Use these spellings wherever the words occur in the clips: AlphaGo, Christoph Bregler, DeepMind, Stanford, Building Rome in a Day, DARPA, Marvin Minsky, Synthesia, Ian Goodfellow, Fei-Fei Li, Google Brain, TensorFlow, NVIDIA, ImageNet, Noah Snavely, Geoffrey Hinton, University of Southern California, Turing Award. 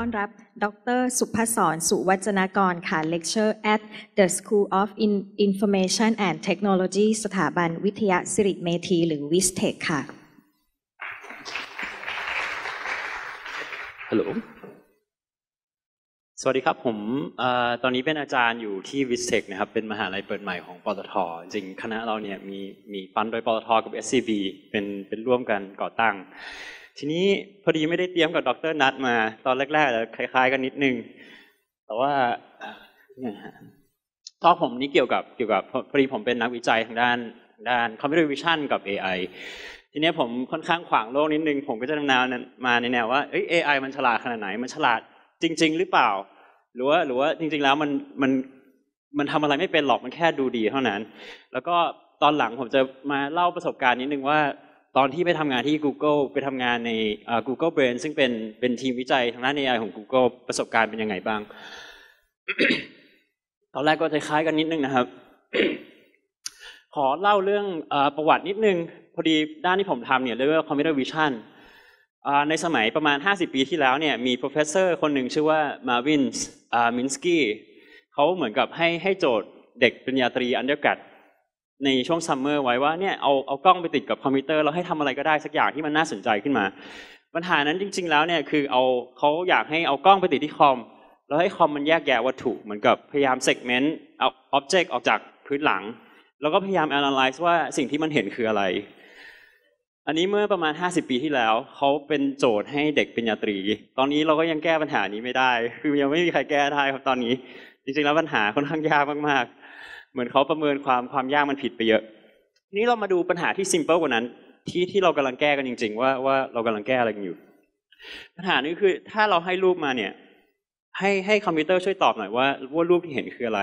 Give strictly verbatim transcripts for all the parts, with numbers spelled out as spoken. ต้อนรับดร.สุภศร สุวัจนากรค่ะ Lecturer at the School of Information and Technology สถาบันวิทยาสิริเมธีหรือวิสเทคค่ะ ฮัลโหล สวัสดีครับผมตอนนี้เป็นอาจารย์อยู่ที่วิสเทคนะครับเป็นมหาลัยเปิดใหม่ของปตท.จริงคณะเราเนี่ยมีมีฟันโดยปตท.กับ เอส ซี บี เป็นเป็นร่วมกันก่อตั้งทีนี้พอดีไม่ได้เตรียมกับดร.นัทมาตอนแรกๆจะคล้ายๆกันนิดนึงแต่ว่าตอนผมนี่เกี่ยวกับเกี่ยวกับพอดีผมเป็นนักวิจัยทางด้านด้านคอมพิวเตอร์วิชั่นกับ เอ ไอ ทีนี้ผมค่อนข้างขวางโลกนิดนึงผมก็จะนำแนวมาในแนวว่าเอ้ย เอ ไอ มันฉลาดขนาดไหนมันฉลาดจริงๆหรือเปล่าหรือว่าหรือว่าจริงๆแล้วมันมันมันทำอะไรไม่เป็นหรอกมันแค่ดูดีเท่านั้นแล้วก็ตอนหลังผมจะมาเล่าประสบการณ์นิดนึงว่าตอนที่ไปทำงานที่ Google ไปทำงานใน Google Brain ซึ่งเป็นเป็นทีมวิจัยทางด้าน เอ ไอ ของ Google ประสบการณ์เป็นยังไงบ้าง ตอนแรกก็คล้ายๆกันนิดนึงนะครับ ขอเล่าเรื่องประวัตินิดนึงพอดีด้านที่ผมทำเนี่ยเรียกว่า Computer Vision ในสมัยประมาณห้าสิบปีที่แล้วเนี่ยมี professor คนหนึ่งชื่อว่า Marvin Minsky เขาเหมือนกับให้ให้โจทย์เด็กปริญญาตรีอันเดียวกันในช่วงซัมเมอร์ไว้ว่าเนี่ยเอาเอากล้องไปติดกับคอมพิวเตอร์แล้วให้ทำอะไรก็ได้สักอย่างที่มันน่าสนใจขึ้นมาปัญหานั้นจริงๆแล้วเนี่ยคือเอาเขาอยากให้เอากล้องไปติดที่คอมแล้วให้คอมมันแยกแยะวัตถุเหมือนกับพยายาม segment เอา object ออกจากพื้นหลังแล้วก็พยายาม analyze ว่าสิ่งที่มันเห็นคืออะไรอันนี้เมื่อประมาณห้าสิบปีที่แล้วเขาเป็นโจทย์ให้เด็กปริญญาตรีตอนนี้เราก็ยังแก้ปัญหานี้ไม่ได้คือยังไม่มีใครแก้ได้ครับตอนนี้จริงๆแล้วปัญหาค่อนข้างยากมากๆเหมือนเขาประเมินความความยากมันผิดไปเยอะทีนี้เรามาดูปัญหาที่ simple กว่านั้นที่ที่เรากำลังแก้กันจริงๆว่าว่าเรากำลังแก้อะไรกันอยู่ปัญหานี้คือถ้าเราให้รูปมาเนี่ยให้ให้คอมพิวเตอร์ช่วยตอบหน่อยว่าว่ารูปที่เห็นคืออะไร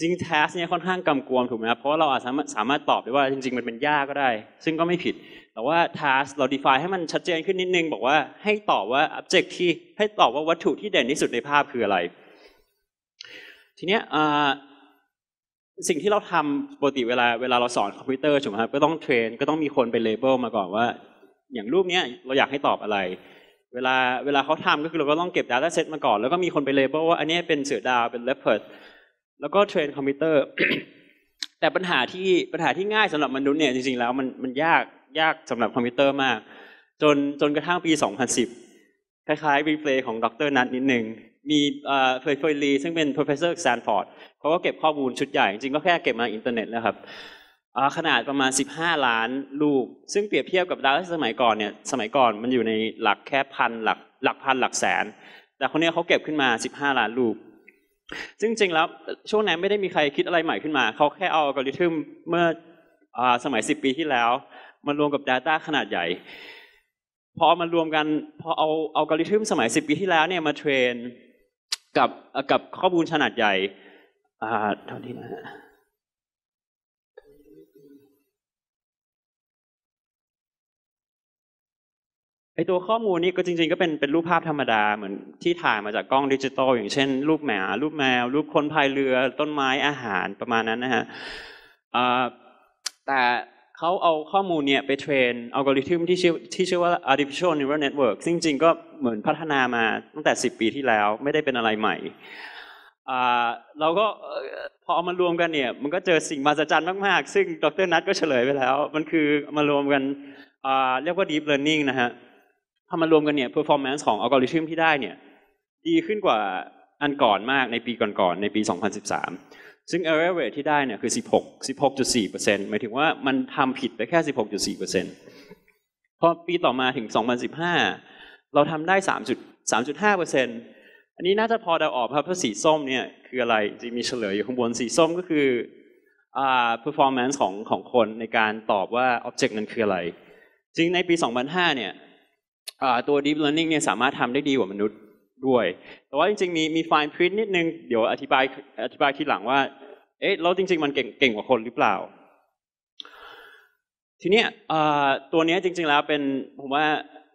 จริง task เนี่ยค่อนข้างกำกวมถูกไหมครับเพราะเราอาจสามารถสามารถตอบได้ว่าจริงๆมันเป็นยากก็ได้ซึ่งก็ไม่ผิดแต่ว่า task เรา define ให้มันชัดเจนขึ้นนิดนึงบอกว่าให้ตอบว่า object ที่ให้ตอบว่าวัตถุที่เด่นที่สุดในภาพคืออะไรทีเนี้ยสิ่งที่เราทำปกติเวลาเวลาเราสอนคอมพิวเตอร์ถูกไหมครับก็ต้องเทรนก็ต้องมีคนไปเลเบลมาก่อนว่าอย่างรูปนี้เราอยากให้ตอบอะไรเวลาเวลาเขาทำก็คือเราก็ต้องเก็บ data set มาก่อนแล้วก็มีคนไปเลเบลว่าอันนี้เป็นเสือดาวเป็น leopard แล้วก็เทรนคอมพิวเตอร์ แต่ปัญหาที่ปัญหาที่ง่ายสำหรับมนุษย์เนี่ยจริงๆแล้วมันมันยากยากสำหรับคอมพิวเตอร์มากจนจนกระทั่งปีสองพันสิบคล้ายๆ replay ของดร.นัทนิดนึงมีเฟย์เฟย์ลีซึ่งเป็น professor จาก Stanford เขาก็เก็บข้อมูลชุดใหญ่จริงก็แค่เก็บมาอินเทอร์เน็ตนะครับขนาดประมาณสิบห้าล้านรูปซึ่งเปรียบเทียบกับดาต้าสมัยก่อนเนี่ยสมัยก่อนมันอยู่ในหลักแค่พันหลักหลักพันหลักแสนแต่คนนี้เขาเก็บขึ้นมาสิบห้าล้านรูปซึ่งจริงแล้วช่วงนั้นไม่ได้มีใครคิดอะไรใหม่ขึ้นมาเขาแค่เอาอัลกอริทึมเมื่อสมัยสิบปีที่แล้วมารวมกับ data ขนาดใหญ่พอมารวมกันพอเอาอัลกอริทึมสมัยสิบปีที่แล้วเนี่ยมาเทรนกับกับข้อมูลขนาดใหญ่อ่าเท่านี้นะฮะไอตัวข้อมูลนี้ก็จริงๆก็เป็นเป็นรูปภาพธรรมดาเหมือนที่ถ่ายมาจากกล้องดิจิตอลอย่างเช่นรูปหมารูปแมวรูปคนพายเรือต้นไม้อาหารประมาณนั้นนะฮะอ่าแต่เขาเอาข้อมูลเนี่ยไปเทรนอัลกอริทึมที่ชื่อที่ชื่อว่า artificial neural network ซึ่งจริงก็เหมือนพัฒนามาตั้งแต่สิบปีที่แล้วไม่ได้เป็นอะไรใหม่เราก็พอเอามารวมกันเนี่ยมันก็เจอสิ่งมหัศจรรย์มากๆซึ่งดร.นัทก็เฉลยไปแล้วมันคือมารวมกันเรียกว่า deep learning นะฮะพอมารวมกันเนี่ย performance ของอัลกอริทึมที่ได้เนี่ยดีขึ้นกว่าอันก่อนมากในปีก่อนๆในปีสองพันสิบสามซึ่ง error rate ที่ได้เนี่ยคือ สิบหกจุดสี่เปอร์เซ็นต์ หมายถึงว่ามันทำผิดไปแค่ สิบหกจุดสี่เปอร์เซ็นต์ พอปีต่อมาถึงสองพันสิบห้าเราทำได้ สามจุดห้าเปอร์เซ็นต์ อันนี้น่าจะพอเดาออกครับเพราะสีส้มเนี่ยคืออะไรจริงมีเฉลยอยู่ข้างบนสีส้มก็คือ performance ของของคนในการตอบว่า object นั้นคืออะไรจริงในปีสองพันห้าเนี่ยตัว deep learning เนี่ยสามารถทำได้ดีกว่ามนุษย์ด้วยแต่ว่าจริงๆมีมี fine print นิดนึงเดี๋ยวอธิบายอธิบายทีหลังว่าเอ๊ะแล้วจริงๆมันเก่งเก่งกว่าคนหรือเปล่าทีเนี้ยตัวเนี้ยจริงๆแล้วเป็นผมว่า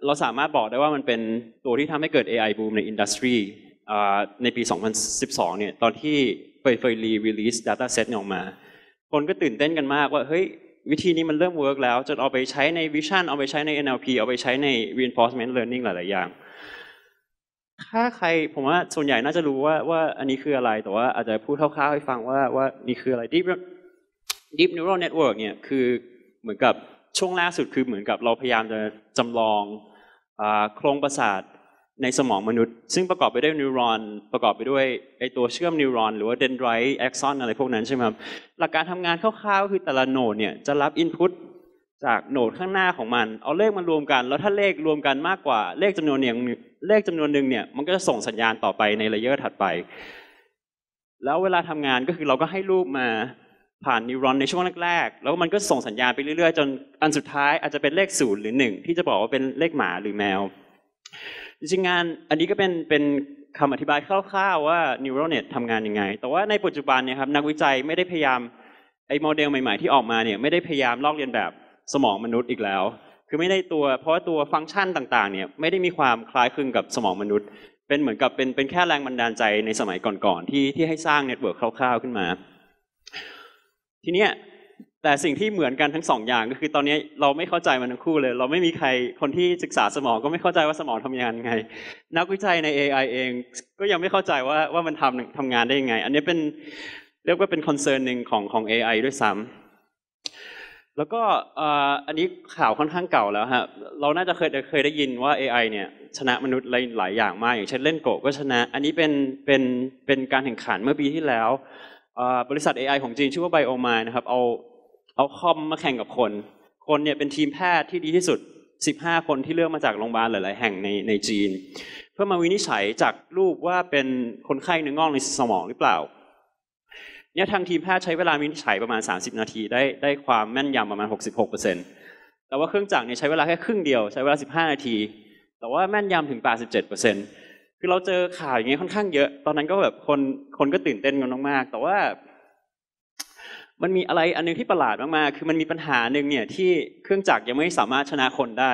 เราสามารถบอกได้ว่ามันเป็นตัวที่ทำให้เกิด เอ ไอ boom ในอินดัสทรีในปีสองพันสิบสองเนี่ยตอนที่เฟย์เฟย์ลี release data set ออกมาคนก็ตื่นเต้นกันมากว่าเฮ้ยวิธีนี้มันเริ่ม work แล้วจนเอาไปใช้ใน vision เอาไปใช้ใน เอ็น แอล พี เอาไปใช้ใน reinforcement learning หลายๆอย่าง ถ้าใครผมว่าส่วนใหญ่น่าจะรู้ว่าว่าอันนี้คืออะไรแต่ว่าอาจจะพูดคร่าวๆให้ฟังว่าว่านี่คืออะไร Deep Deep Neural Network เนี่ยคือเหมือนกับช่วงล่าสุดคือเหมือนกับเราพยายามจะจำลองโครงประสาทในสมองมนุษย์ซึ่งประกอบไปด้วยนิวรอนประกอบไปด้วยไอตัวเชื่อมนิวรอนหรือว่าเดนไดรท์แอ็กซอนอะไรพวกนั้นใช่ไหมครับหลักการทำงานคร่าวๆคือแต่ละโนดเนี่ยจะรับอินพุตจากโนดข้างหน้าของมันเอาเลขมารวมกันแล้วถ้าเลขรวมกันมากกว่าเลขจำนวนหนึ่งเลขจำนวนหนึ่งเนี่ยมันก็จะส่งสัญญาณต่อไปในเลเยอร์ถัดไปแล้วเวลาทำงานก็คือเราก็ให้รูปมาผ่านนิวรอนในช่วงแรกๆแล้วมันก็ส่งสัญญาณไปเรื่อยๆจนอันสุดท้ายอาจจะเป็นเลขศูนย์หรือหนึ่งที่จะบอกว่าเป็นเลขหมาหรือแมวจริงๆงานอันนี้ก็เป็นเป็นคำอธิบายคร่าวๆว่า neural net ทำงานยังไงแต่ว่าในปัจจุบันเนี่ยครับนักวิจัยไม่ได้พยายามไอ้โมเดลใหม่ๆที่ออกมาเนี่ยไม่ได้พยายามลอกเลียนแบบสมองมนุษย์อีกแล้วคือไม่ได้ตัวเพราะตัวฟังก์ชันต่างๆเนี่ยไม่ได้มีความคล้ายคลึงกับสมองมนุษย์เป็นเหมือนกับเป็นเป็นแค่แรงบันดาลใจในสมัยก่อนๆที่ที่ให้สร้างเน็ตเวิร์คคร่าวๆขึ้นมาทีเนี้ยแต่สิ่งที่เหมือนกันทั้งสองอย่างก็คือตอนนี้เราไม่เข้าใจมันทั้งคู่เลยเราไม่มีใครคนที่ศึกษาสมองก็ไม่เข้าใจว่าสมองทำงานยังไงนักวิจัยใน เอ ไอ เองก็ยังไม่เข้าใจว่าว่ามันทำทำงานได้ยังไงอันนี้เป็นเรียกว่าเป็นคอนเซิร์นหนึ่งของของ เอ ไอ ด้วยซ้ำแล้วก็อันนี้ข่าวค่อนข้างเก่าแล้วฮะเราน่าจะเคยเคยได้ยินว่า เอ ไอ เนี่ยชนะมนุษย์หลายอย่างมากอย่างเช่นเล่นโกะก็ชนะอันนี้เป็นเป็นเป็นการแข่งขันเมื่อปีที่แล้วบริษัท เอ ไอ ของจีนชื่อว่าไบโอมายนะครับเอาเอาคอมมาแข่งกับคนคนเนี่ยเป็นทีมแพทย์ที่ดีที่สุดสิบห้าคนที่เลือกมาจากโรงพยาบาลหลายๆแห่งในในจีนเพื่อมาวินิจฉัยจากรูปว่าเป็นคนไข้เนื้องอกในสมองหรือเปล่าเนี่ยทางทีมแพทย์ใช้เวลาวินิจฉัยประมาณสามสิบนาทีได้ได้ความแม่นยำประมาณ หกสิบหกเปอร์เซ็นต์ แต่ว่าเครื่องจักรเนี่ยใช้เวลาแค่ครึ่งเดียวใช้เวลาสิบห้านาทีแต่ว่าแม่นยำถึง แปดสิบเจ็ดเปอร์เซ็นต์ คือเราเจอข่าวอย่างเงี้ยค่อนข้างเยอะตอนนั้นก็แบบคนคนก็ตื่นเต้นกันมากๆแต่ว่ามันมีอะไรอันนึงที่ประหลาดมากๆคือมันมีปัญหาหนึ่งเนี่ยที่เครื่องจักรยังไม่สามารถชนะคนได้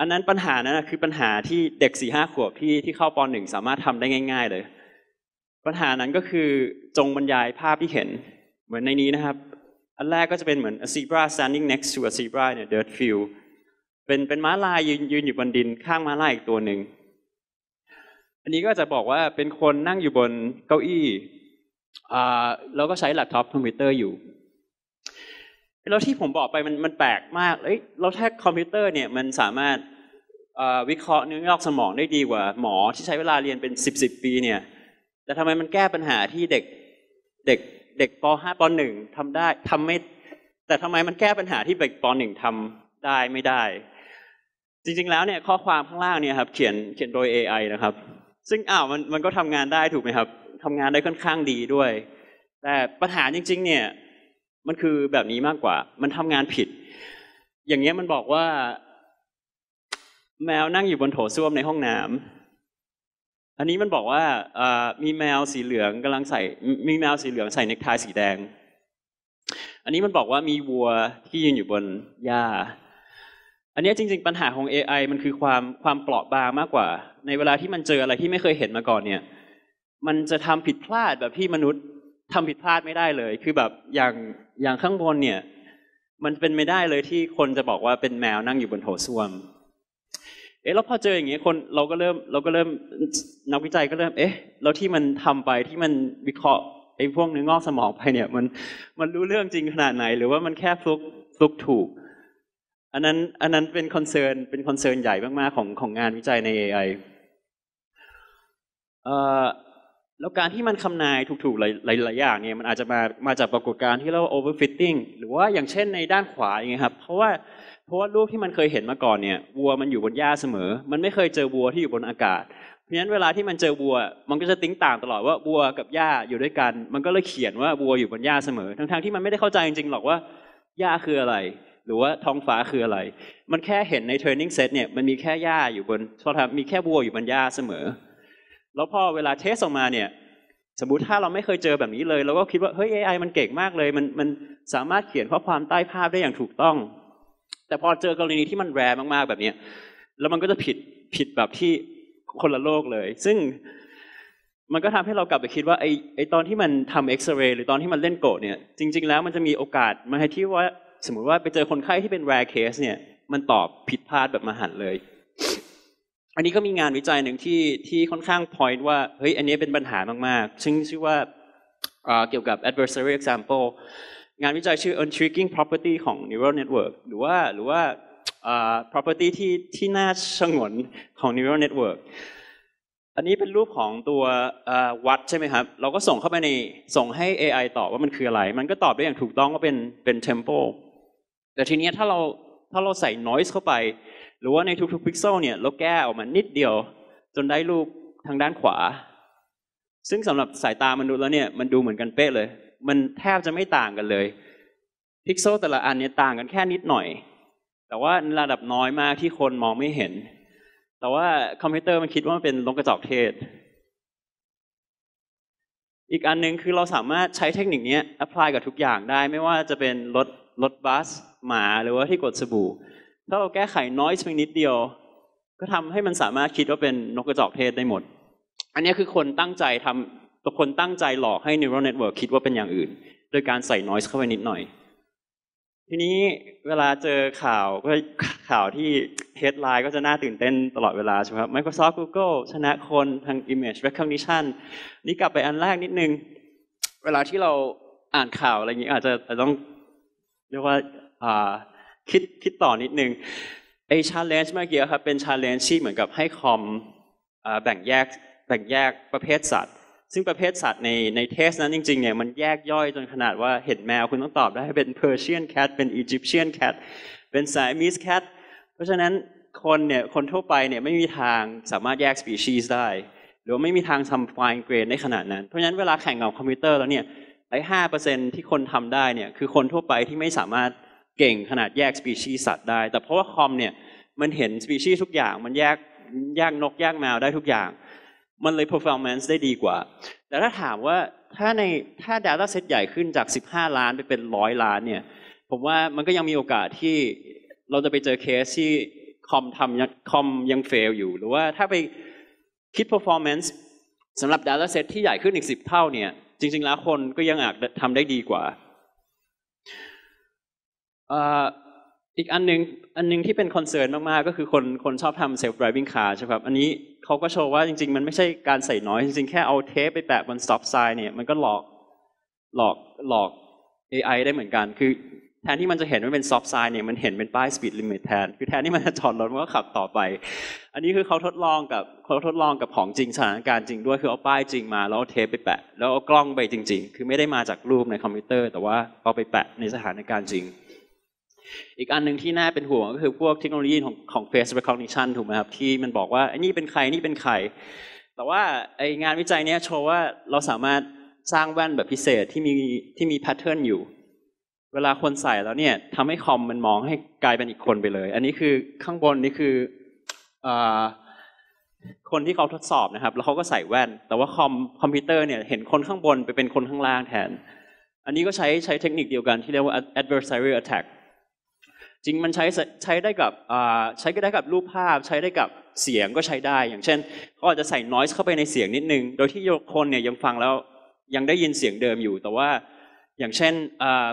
อันนั้นปัญหานั้นคือปัญหาที่เด็ก สี่ห้า ขวบที่ที่เข้าป .หนึ่ง สามารถทำได้ง่ายๆเลยปัญหานั้นก็คือจงบรรยายภาพที่เห็นเหมือนในนี้นะครับอันแรกก็จะเป็นเหมือน a zebra standing next to a zebra in a dirt field เป็นเป็นม้าลายยืนยืนอยู่บนดินข้างม้าลายอีกตัวหนึ่งอันนี้ก็จะบอกว่าเป็นคนนั่งอยู่บนเก้าอี้แล้วก็ใช้แล็ปท็อปคอมพิวเตอร์อยู่แล้วที่ผมบอกไปมันมันแปลกมากเอ้ยแล้วถ้าคอมพิวเตอร์เนี่ยมันสามารถวิเคราะห์เนื้องอกสมองได้ดีกว่าหมอที่ใช้เวลาเรียนเป็นสิบสิบปีเนี่ยแต่ทำไมมันแก้ปัญหาที่เด็กเด็กเด็กป.ห้า ป.หนึ่งทำได้ทำไม่แต่ทำไมมันแก้ปัญหาที่เด็กป.หนึ่งทำได้ไม่ได้จริงๆแล้วเนี่ยข้อความข้างล่างเนี่ยครับเขียนเขียนโดย เอ ไอ นะครับซึ่งอ้าวมันมันก็ทำงานได้ถูกไหมครับทำงานได้ค่อนข้างดีด้วยแต่ปัญหาจริงๆเนี่ยมันคือแบบนี้มากกว่ามันทำงานผิดอย่างเงี้ยมันบอกว่าแมวนั่งอยู่บนโถส้วมในห้องน้ำอันนี้มันบอกว่ามีแมวสีเหลืองกำลังใส่มีแมวสีเหลืองใส่เนคไทสีแดงอันนี้มันบอกว่ามีวัวที่ยืนอยู่บนหญ้าอันนี้จริงๆปัญหาของ เอ ไอ มันคือความความเปราะบางมากกว่าในเวลาที่มันเจออะไรที่ไม่เคยเห็นมาก่อนเนี่ยมันจะทำผิดพลาดแบบที่มนุษย์ทำผิดพลาดไม่ได้เลยคือแบบอย่างอย่างข้างบนเนี่ยมันเป็นไม่ได้เลยที่คนจะบอกว่าเป็นแมวนั่งอยู่บนโถส้วมเอ๊ะแล้วพอเจออย่างเงี้ยคนเราก็เริ่มเราก็เริ่มนักวิจัยก็เริ่มเอ๊ะแล้วที่มันทำไปที่มันวิเคราะห์ไอ้พวกเนื้องอกสมองไปเนี่ยมันมันรู้เรื่องจริงขนาดไหนหรือว่ามันแค่ฟลุกฟลุกถูกอันนั้นอันนั้นเป็นคอนเซิร์นเป็นคอนเซิร์นใหญ่มากๆของของงานวิจัยใน เอ ไอ เอ่อแล้วการที่มันคำนายถูกๆหลายๆอย่างเนี่ยมันอาจจะมามาจากปรากฏการณ์ที่เรียกว่า overfitting หรือว่าอย่างเช่นในด้านขวาอย่างเงี้ยครับเพราะว่าเพราะว่ารูปที่มันเคยเห็นมาก่อนเนี่ยวัวมันอยู่บนหญ้าเสมอมันไม่เคยเจอวัวที่อยู่บนอากาศเพราะฉะนั้นเวลาที่มันเจอวัวมันก็จะติ้งต่างตลอดว่าวัวกับหญ้าอยู่ด้วยกันมันก็เลยเขียนว่าวัวอยู่บนหญ้าเสมอทั้งๆที่มันไม่ได้เข้าใจจริงๆหรอกว่าหญ้าคืออะไรหรือว่าท้องฟ้าคืออะไรมันแค่เห็นใน training set เนี่ยมันมีแค่หญ้าอยู่บนโทษครับมีแค่วัวอยู่บนหญ้าเสมอแล้วพอเวลาเทสออกมาเนี่ยสมมุติถ้าเราไม่เคยเจอแบบนี้เลยเราก็คิดว่าเฮ้ย เอ ไอ มันเก่งมากเลยมันมันสามารถเขียนข้อความใต้ภาพได้อย่างถูกต้องแต่พอเจอกรณีที่มันแรร์มากๆแบบนี้แล้วมันก็จะผิดผิดแบบที่คนละโลกเลยซึ่งมันก็ทำให้เรากลับไปคิดว่าไอ้ไอ้ตอนที่มันทำเอ็กซเรย์หรือตอนที่มันเล่นโกะเนี่ยจริงๆแล้วมันจะมีโอกาสมาให้ที่ว่าสมมุติว่าไปเจอคนไข้ที่เป็นแรร์เคสเนี่ยมันตอบผิดพลาดแบบมหันต์เลย อันนี้ก็มีงานวิจัยหนึ่งที่ที่ค่อนข้าง point ว่าเฮ้ยอันนี้เป็นปัญหามากๆซึ่งชื่อว่าเกี่ยวกับ adversary example งานวิจัยชื่อ intriguing property ของ neural network หรือว่าหรือว่า property ที่ที่น่าสงวนของ neural network อันนี้เป็นรูปของตัววัดใช่ไหมครับเราก็ส่งเข้าไปในส่งให้ เอ ไอ ตอบว่ามันคืออะไรมันก็ตอบได้อย่างถูกต้องว่าเป็นเป็น tempo แต่ทีนี้ถ้าเราถ้าเราใส่ noise เข้าไปหรือว่าในทุกๆพิกเซลเนี่ยเราแก้ออกมานิดเดียวจนได้รูปทางด้านขวาซึ่งสำหรับสายตามนุษย์แล้วเนี่ยมันดูเหมือนกันเป๊ะเลยมันแทบจะไม่ต่างกันเลยพิกเซลแต่ละอันเนี่ยต่างกันแค่นิดหน่อยแต่ว่าระดับน้อยมากที่คนมองไม่เห็นแต่ว่าคอมพิวเตอร์มันคิดว่ามันเป็นนกกระจอกเทศอีกอันหนึ่งคือเราสามารถใช้เทคนิคนี้แอพพลายกับทุกอย่างได้ไม่ว่าจะเป็นรถรถบัสหมาหรือว่าที่กดสบู่ถ้าเราแก้ไข noise เพียงนิดเดียวก็ทำให้มันสามารถคิดว่าเป็นนกกระจอกเทศได้หมดอันนี้คือคนตั้งใจทำคนตั้งใจหลอกให้ neural network คิดว่าเป็นอย่างอื่นโดยการใส่ noise เข้าไปนิดหน่อยทีนี้เวลาเจอข่าวก็ข่าวที่ headline ก็จะน่าตื่นเต้นตลอดเวลาใช่ไหมครับ Microsoft Google ชนะคนทาง image recognition นี่กลับไปอันแรกนิดนึงเวลาที่เราอ่านข่าวอะไรอย่างนี้อาจจะต้องเรียกว่าคิดคิดต่อนิดนึงไอ้ challenge เมื่อกี้ครับเป็น challenge ที่เหมือนกับให้คอมแบ่งแยกแบ่งแยกประเภทสัตว์ซึ่งประเภทสัตว์ในในเทสนั้นจริงๆเนี่ยมันแยกย่อยจนขนาดว่าเห็นแมวคุณต้องตอบได้เป็น Persian cat เป็น Egyptian cat เป็น Siamese cat เพราะฉะนั้นคนเนี่ยคนทั่วไปเนี่ยไม่มีทางสามารถแยก species ได้หรือไม่มีทางทำ fine grain ได้ขนาดนั้นเพราะฉะนั้นเวลาแข่งกับคอมพิวเตอร์แล้วเนี่ยไอ้ห้าเปอร์เซ็นต์ที่คนทำได้เนี่ยคือคนทั่วไปที่ไม่สามารถเก่งขนาดแยก species สัตว์ได้แต่เพราะว่าคอมเนี่ยมันเห็น species ทุกอย่างมันแยกแยกนกแยกแมวได้ทุกอย่างมันเลย performance ได้ดีกว่าแต่ถ้าถามว่าถ้าในถ้า data set ใหญ่ขึ้นจากสิบห้าล้านไปเป็นหนึ่งร้อยล้านเนี่ยผมว่ามันก็ยังมีโอกาสที่เราจะไปเจอเคสที่คอมทำคอมยัง fail อยู่หรือว่าถ้าไปคิด performance สำหรับ data set ที่ใหญ่ขึ้นอีกสิบเท่าเนี่ยจริงๆแล้วคนก็ยังอาจทำได้ดีกว่าอีกอันนึงอันนึงที่เป็นคอนเซิร์นมากๆก็คือคนคนชอบทำเซลฟ์ไดรฟ์วิ่งคาร์ใช่ครับอันนี้เขาก็โชว์ว่าจริงๆมันไม่ใช่การใส่น้อยจริงๆแค่เอาเทปไปแปะบนสต็อปไซน์เนี่ยมันก็หลอกหลอกหลอก เอ ไอ ได้เหมือนกันคือแทนที่มันจะเห็นว่าเป็นสต็อปไซน์เนี่ยมันเห็นเป็นป้ายสปีดลิมิตแทนคือแทนที่มันจะจอดรถมันก็ขับต่อไปอันนี้คือเขาทดลองกับเขาทดลองกับของจริงสถานการณ์จริงด้วยคือเอาป้ายจริงมาแล้วเอาเทปไปแปะแล้วเอากล้องไปจริงๆคือไม่ได้มาจากรูปในคอมพิวเตอร์แต่ว่าเอาไปแปะในสถานการณ์จริงอีกอันหนึ่งที่น่าเป็นห่วงก็คือพวกเทคโนโลยีของของ face recognition ถูกไหมครับที่มันบอกว่าไอ้นี่เป็นใครนี่เป็นใครแต่ว่าไองานวิจัยเนี้ยโชว์ว่าเราสามารถสร้างแว่นแบบพิเศษที่มีที่มีแพทเทิร์นอยู่เวลาคนใส่แล้วเนี่ยทำให้คอมมันมองให้กลายเป็นอีกคนไปเลยอันนี้คือข้างบนนี่คือคนที่เขาทดสอบนะครับแล้วเขาก็ใส่แว่นแต่ว่าคอมคอมพิวเตอร์เนี่ยเห็นคนข้างบนไปเป็นคนข้างล่างแทนอันนี้ก็ใช้ใช้เทคนิคเดียวกันที่เรียกว่า adversarial attackจริงมันใช้ใช้ได้กับใช้ก็ได้กับรูปภาพใช้ได้กับเสียงก็ใช้ได้อย่างเช่นเขาอาจจะใส่ noise เข้าไปในเสียงนิดนึงโดยที่คนเนี่ยยังฟังแล้วยังได้ยินเสียงเดิมอยู่แต่ว่าอย่างเช่น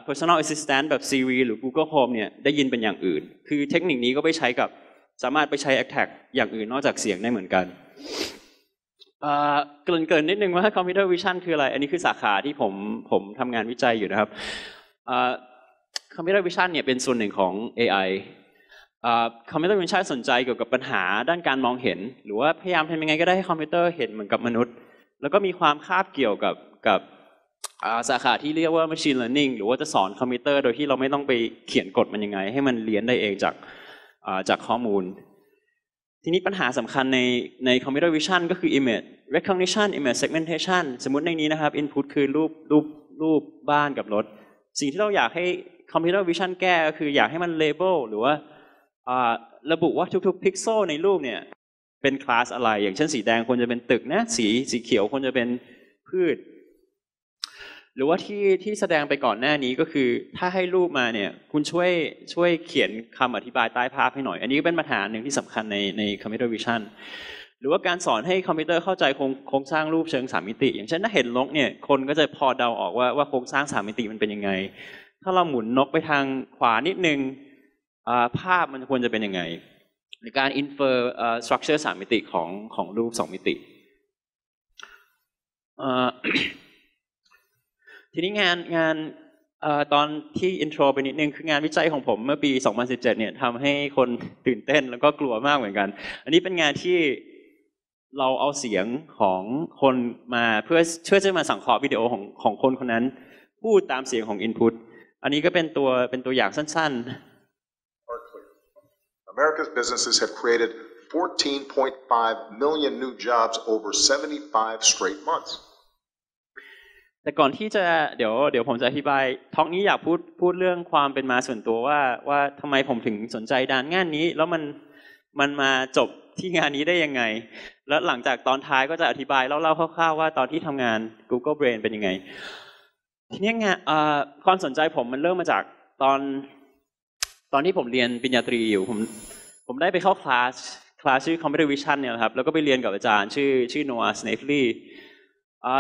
personal assistant แบบ Siri หรือ Google Home เนี่ยได้ยินเป็นอย่างอื่นคือเทคนิคนี้ก็ไปใช้กับสามารถไปใช้ attack อย่างอื่นนอกจากเสียงได้เหมือนกันเกินเกินนิดนึงว่า computer vision คืออะไรอันนี้คือสาขาที่ผมผมทำงานวิจัยอยู่นะครับComputer Vision เนี่ยเป็นส่วนหนึ่งของ เอ ไอ Computer Vision สนใจเกี่ยวกับปัญหาด้านการมองเห็นหรือว่าพยายามทำยังไงก็ได้ให้คอมพิวเตอร์เห็นเหมือนกับมนุษย์แล้วก็มีความคาบเกี่ยวกับกับสาขาที่เรียกว่า Machine Learning หรือว่าจะสอนคอมพิวเตอร์โดยที่เราไม่ต้องไปเขียนกฎมันยังไงให้มันเรียนได้เองจากจากข้อมูลทีนี้ปัญหาสำคัญในใน Computer Vision ก็คือ Image Recognition Image Segmentation สมมุติในนี้นะครับ Input คือรูปรูปรูปบ้านกับรถสิ่งที่เราอยากให้Computer Vision แก้ก็คืออยากให้มัน label หรือว่าระบุว่าทุกๆพิกเซลในรูปเนี่ยเป็นคลาสอะไรอย่างเช่นสีแดงควรจะเป็นตึกนะสีสีเขียวควรจะเป็นพืชหรือว่าที่ที่แสดงไปก่อนหน้านี้ก็คือถ้าให้รูปมาเนี่ยคุณช่วยช่วยเขียนคำอธิบายใต้ภาพให้หน่อยอันนี้ก็เป็นปัญหาหนึ่งที่สำคัญในใน Computer Vision หรือว่าการสอนให้คอมพิวเตอร์เข้าใจโครงสร้างรูปเชิงสามมิติอย่างเช่นถ้าเห็นนกเนี่ยคนก็จะพอเดาออกว่าว่าโครงสร้างสามมิติมันเป็นยังไงถ้าเราหมุนนกไปทางขวานิดนึงภาพมันควรจะเป็นยังไง หรือการ infer structure สามมิติของของรูปสองมิติทีนี้งานงานตอนที่อินโทรไปนิดนึงคืองานวิจัยของผมเมื่อปีสองพันสิบเจ็ดเนี่ยทำให้คนตื่นเต้นแล้วก็กลัวมากเหมือนกันอันนี้เป็นงานที่เราเอาเสียงของคนมาเพื่อเพื่อจะมาสังเคราะห์วิดีโอของของคนคนนั้นพูดตามเสียงของ input อันนี้ก็เป็นตัวเป็นตัวอย่างสั้นๆ America's businesses have created fourteen point five million new jobs over seventy-five straight monthsแต่ก่อนที่จะเดี๋ยวเดี๋ยวผมจะอธิบายท็อกนี้อยากพูดพูดเรื่องความเป็นมาส่วนตัวว่าว่าทำไมผมถึงสนใจด้านงานนี้แล้วมันมันมาจบที่งานนี้ได้ยังไงแล้วหลังจากตอนท้ายก็จะอธิบายเล่าๆคร่าวๆว่าตอนที่ทำงาน Google Brain เป็นยังไงทีนี้งานความสนใจผมมันเริ่มมาจากตอนตอนที่ผมเรียนปริญญาตรีอยู่ผมผมได้ไปเข้าคลาสคลาสชื่อ Computer Vision เนี่ยครับแล้วก็ไปเรียนกับอาจารย์ชื่อชื่อ Noah Snavely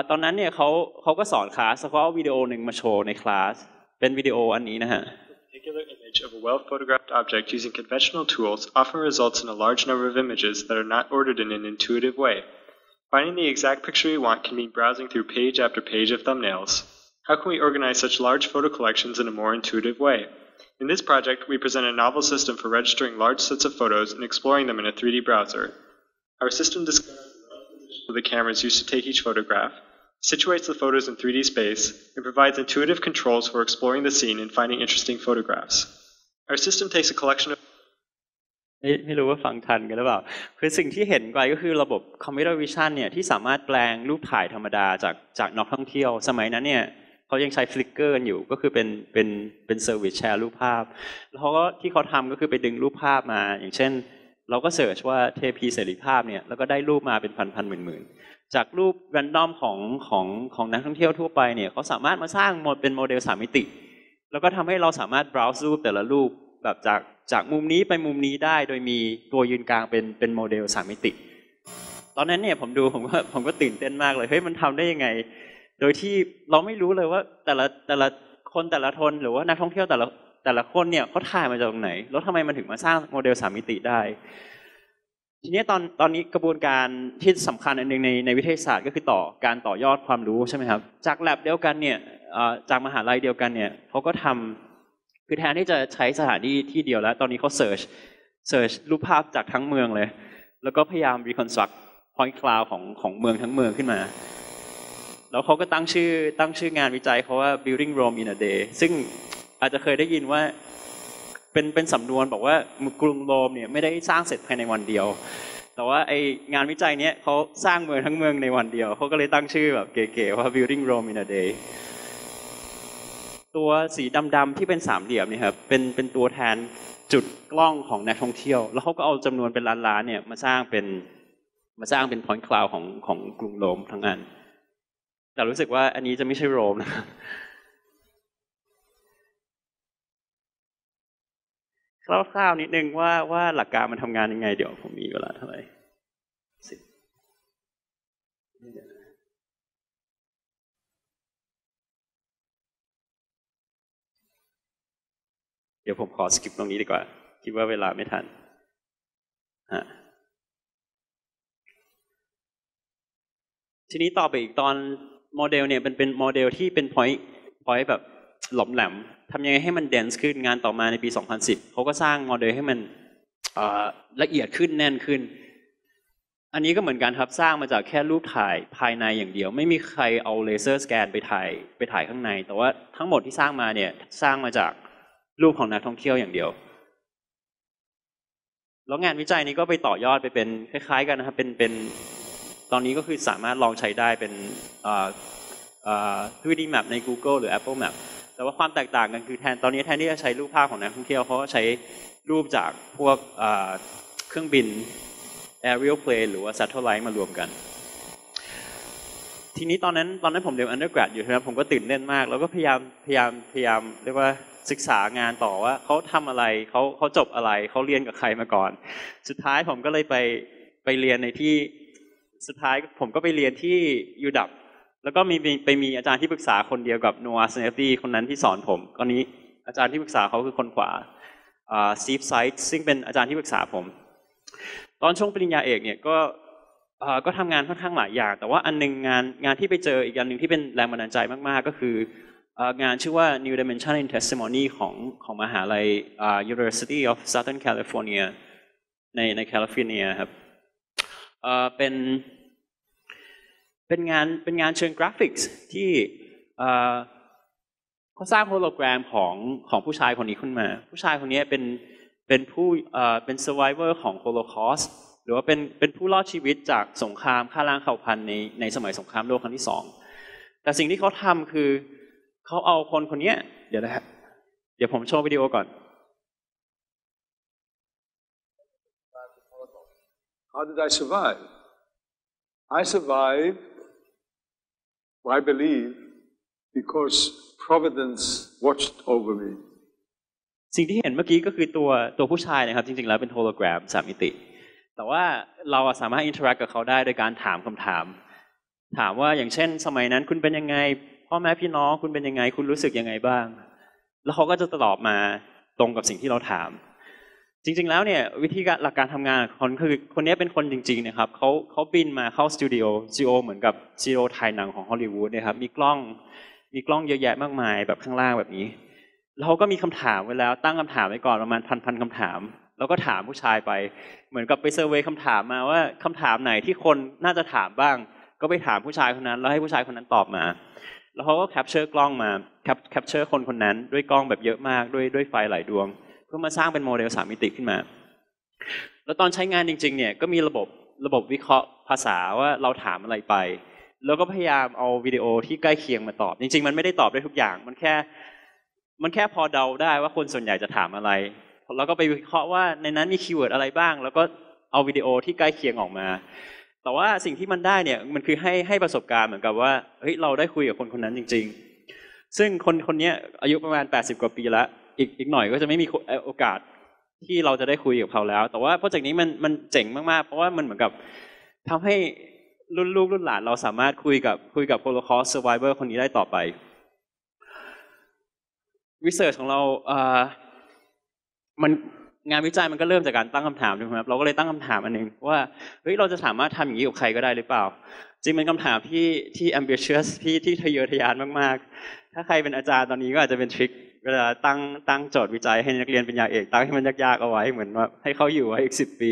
ตอนนั้นเนี่ยเขาเขาก็สอนคลาสเขาเอาวิดีโอหนึ่งมาโชว์ในคลาสเป็นวิดีโออันนี้นะฮะ Particular image of a well-photographed object using conventional tools often results in a large number of images that are not ordered in an intuitive way. Finding the exact picture you want can mean browsing through page after page of thumbnails. How can we organize such large photo collections in a more intuitive way? In this project, we present a novel system for registering large sets of photos and exploring them in a three D browser. Our system discovers.The cameras used to take each photograph, situates the photos in three D space, and provides intuitive controls for exploring the scene and finding interesting photographs. Our system takes a collection of ไม่รู้ว่าฟังทันกันหรือเปล่าคือสิ่งที่เห็นไปก็คือระบบคอมพิวเตอร์วิชั่นเนี่ยที่สามารถแปลงรูปถ่ายธรรมดาจากจากนักท่องเที่ยวสมัยนั้นเนี่ยเขายังใช้ฟลิกเกอร์อยู่ก็คือเป็นเป็นเป็นเซอร์วิสแชร์รูปภาพแล้วเขาก็ที่เขาทำก็คือไปดึงรูปภาพมาอย่างเช่นเราก็เสิร์ชว่าเทพีเสรีภาพเนี่ยแล้วก็ได้รูปมาเป็นพันๆหมื่นๆจากรูปแรนดอมของของของนักท่องเที่ยวทั่วไปเนี่ยเขาสามารถมาสร้างเป็นโมเดลสามมิติแล้วก็ทำให้เราสามารถ browse รูปแต่ละรูปแบบจากจากมุมนี้ไปมุมนี้ได้โดยมีตัวยืนกลางเป็นเป็นโมเดลสามมิติตอนนั้นเนี่ยผมดูผมก็ผมก็ตื่นเต้นมากเลยเฮ้ยมันทำได้ยังไงโดยที่เราไม่รู้เลยว่าแต่ละแต่ละคนแต่ละทนหรือว่านักท่องเที่ยวแต่ละแต่ละคนเนี่ยเขาถ่ายมาจากตรงไหนแล้วทำไมมันถึงมาสร้างโมเดลสามมิติได้ทีนี้ตอนตอนนี้กระบวนการที่สำคัญอันหนึ่งในในวิทยาศาสตร์ก็คือต่อการต่อยอดความรู้ใช่ไหมครับจากแลบเดียวกันเนี่ยจากมหาลัยเดียวกันเนี่ยเขาก็ทำคือแทนที่จะใช้สถานที่ที่เดียวแล้วตอนนี้เขาเสิร์ชเสิร์ชรูปภาพจากทั้งเมืองเลยแล้วก็พยายาม reconstruct point cloud ของของเมืองทั้งเมืองขึ้นมาแล้วเขาก็ตั้งชื่อตั้งชื่องานวิจัยเขาว่า Building Rome in a Day ซึ่งอาจจะเคยได้ยินว่าเป็นเป็นสำนวนบอกว่ากรุงโรมเนี่ยไม่ได้สร้างเสร็จภายในวันเดียวแต่ว่าไองานวิจัยเนี้ยเขาสร้างเมืองทั้งเมืองในวันเดียวเขาก็เลยตั้งชื่อแบบเก๋ๆว่า Building Rome in a Day ตัวสีดำๆที่เป็นสามเหลี่ยมเนี่ยครับเป็นเป็นตัวแทนจุดกล้องของนักท่องเที่ยวแล้วเขาก็เอาจำนวนเป็นล้านๆเนี่ยมาสร้างเป็นมาสร้างเป็น point cloud ของของกรุงโรมทั้งอันแต่รู้สึกว่าอันนี้จะไม่ใช่โรมนะครับคร่าวๆนิดนึงว่าว่าหลักการมันทำงานยังไงเดี๋ยวผมมีเวลาเท่าไหร่สิบเดี๋ยวผมขอสกิปตรงนี้ดีกว่าคิดว่าเวลาไม่ทันฮะทีนี้ต่อไปอีกตอนโมเดลเนี่ยเป็นเป็นโมเดลที่เป็นพอยต์พอยต์แบบหลอมแหลมทำยังไงให้มันเดนส์ขึ้นงานต่อมาในปีสองพันสิบเขาก็สร้างโมเดลให้มันละเอียดขึ้นแน่นขึ้นอันนี้ก็เหมือนกันครับสร้างมาจากแค่รูปถ่ายภายในอย่างเดียวไม่มีใครเอาเลเซอร์สแกนไปถ่ายไปถ่ายข้างในแต่ว่าทั้งหมดที่สร้างมาเนี่ยสร้างมาจากรูปของนักท่องเที่ยวอย่างเดียวแล้วงานวิจัยนี้ก็ไปต่อยอดไปเป็นคล้ายๆกันนะครับเป็นเป็นตอนนี้ก็คือสามารถลองใช้ได้เป็น ทรีดี Map ใน Google หรือ Apple Mapแต่ว่าความแตกต่างกันคือแทนตอนนี้แทนที่จะใช้รูปภาพของนักท่องเที่ยวเขาก็ใช้รูปจากพวกเครื่องบิน aerial plane หรือว่า satellite มารวมกันทีนี้ตอนนั้นตอนนั้นผมเรียน undergrad อยู่นะครับผมก็ตื่นเต้นมากแล้วก็พยายามพยายามพยายามเรียกว่าศึกษางานต่อว่าเขาทำอะไรเขาเขาจบอะไรเขาเรียนกับใครมาก่อนสุดท้ายผมก็เลยไปไปเรียนในที่สุดท้ายผมก็ไปเรียนที่ยูดับแล้วก็มีไปมีอาจารย์ที่ปรึกษาคนเดียวกับโนอาห์ สเนฟลีย์คนนั้นที่สอนผมตอนนี้อาจารย์ที่ปรึกษาเขาคือคนขวาซีฟไซต์ซึ่งเป็นอาจารย์ที่ปรึกษาผม ตอนช่วงปริญญาเอกเนี่ยก็ก็ทำงานค่อนข้างหลายอย่างแต่ว่าอันนึงงานงานที่ไปเจออีกอันนึงที่เป็นแรงบันดาลใจมากๆก็คืองานชื่อว่า New Dimensions in Testimony ของของมหาลัย University of Southern California ในในแคลิฟอร์เนียครับเป็นเป็นงานเป็นงานเชิงกราฟิกส์ที่เขาสร้างโฮโลแกรมของของผู้ชายคนนี้ขึ้นมาผู้ชายคนนี้เป็นเป็นผู้เป็น survivor ของโฮโลคอสต์หรือว่าเป็นเป็นผู้รอดชีวิตจากสงครามฆ่าล้างเผ่าพันธุ์ในในสมัยสงครามโลกครั้งที่สองแต่สิ่งที่เขาทำคือเขาเอาคนคนนี้เดี๋ยวนะฮะเดี๋ยวผมโชว์วิดีโอก่อน How did I survive? I survived, I believe, because Providence watched over me. สิ่งที่เห็นเมื่อกี้ก็คือตัวตัวผู้ชายนะครับจริงๆแล้วเป็นโฮโลแกรมสามมิติแต่ว่าเราสามารถอินเทอร์แอคกับเขาได้โดยการถามคำถามถามว่าอย่างเช่นสมัยนั้นคุณเป็นยังไงพ่อแม่พี่น้องคุณเป็นยังไงคุณรู้สึกยังไงบ้างแล้วเขาก็จะตอบมาตรงกับสิ่งที่เราถามจริงๆแล้วเนี่ยวิธีการหลักการทำงานของคนคือคนนี้เป็นคนจริงๆนะครับเขาเขาบินมาเข้าสตูดิโอสตูดิโอเหมือนกับสตูดิโอถ่ายหนังของฮอลลีวูดนะครับมีกล้องมีกล้องเยอะแยะมากมายแบบข้างล่างแบบนี้แล้วเขาก็มีคำถามไว้แล้วตั้งคำถามไว้ก่อนประมาณพันๆคำถามแล้วก็ถามผู้ชายไปเหมือนกับไปเซอร์เวย์คำถามมาว่าคำถามไหนที่คนน่าจะถามบ้างก็ไปถามผู้ชายคนนั้นแล้วให้ผู้ชายคนนั้นตอบมาแล้วเขาก็แคปเจอร์กล้องมาแคปเจอร์คนคนนั้นด้วยกล้องแบบเยอะมากด้วยด้วยไฟหลายดวงเพื่อมาสร้างเป็นโมเดลสามมิติขึ้นมาแล้วตอนใช้งานจริงๆเนี่ยก็มีระบบระบบวิเคราะห์ภาษาว่าเราถามอะไรไปแล้วก็พยายามเอาวิดีโอที่ใกล้เคียงมาตอบจริงๆมันไม่ได้ตอบได้ทุกอย่างมันแค่มันแค่พอเดาได้ว่าคนส่วนใหญ่จะถามอะไรแล้วก็ไปวิเคราะห์ว่าในนั้นมีคีย์เวิร์ดอะไรบ้างแล้วก็เอาวิดีโอที่ใกล้เคียงออกมาแต่ว่าสิ่งที่มันได้เนี่ยมันคือให้ให้ประสบการณ์เหมือนกับว่าเฮ้ยเราได้คุยกับคนคนนั้นจริงๆซึ่งคนคนนี้อายุประมาณแปดสิบกว่าปีแล้วอีกอีกหน่อยก็จะไม่มีโอกาสที่เราจะได้คุยกับเขาแล้วแต่ว่าโปรเจกต์นี้มันมันเจ๋งมากๆเพราะว่ามันเหมือนกับทำให้รุ่นลูกรุ่นหลานเราสามารถคุยกับคุยกับโฮโลคอสต์เซอร์ไวเวอร์คนนี้ได้ต่อไปวิจัยของเราเอ่อมันงานวิจัยมันก็เริ่มจากการตั้งคำถามถูกไหมครับเราก็เลยตั้งคำถามอันนึงว่าเฮ้ยเราจะสามารถทำอย่างนี้กับใครก็ได้หรือเปล่าจริงเป็นคำถามที่ที่ ambitious ที่ที่ทะเยอทะยานมากๆถ้าใครเป็นอาจารย์ตอนนี้ก็อาจจะเป็นทริคเวลาตั้งตั้งโจทย์วิจัยให้นักเรียนปริญญาเอกตั้งให้มันยากๆเอาไว้เหมือนว่าให้เขาอยู่ไว้อีกสิบปี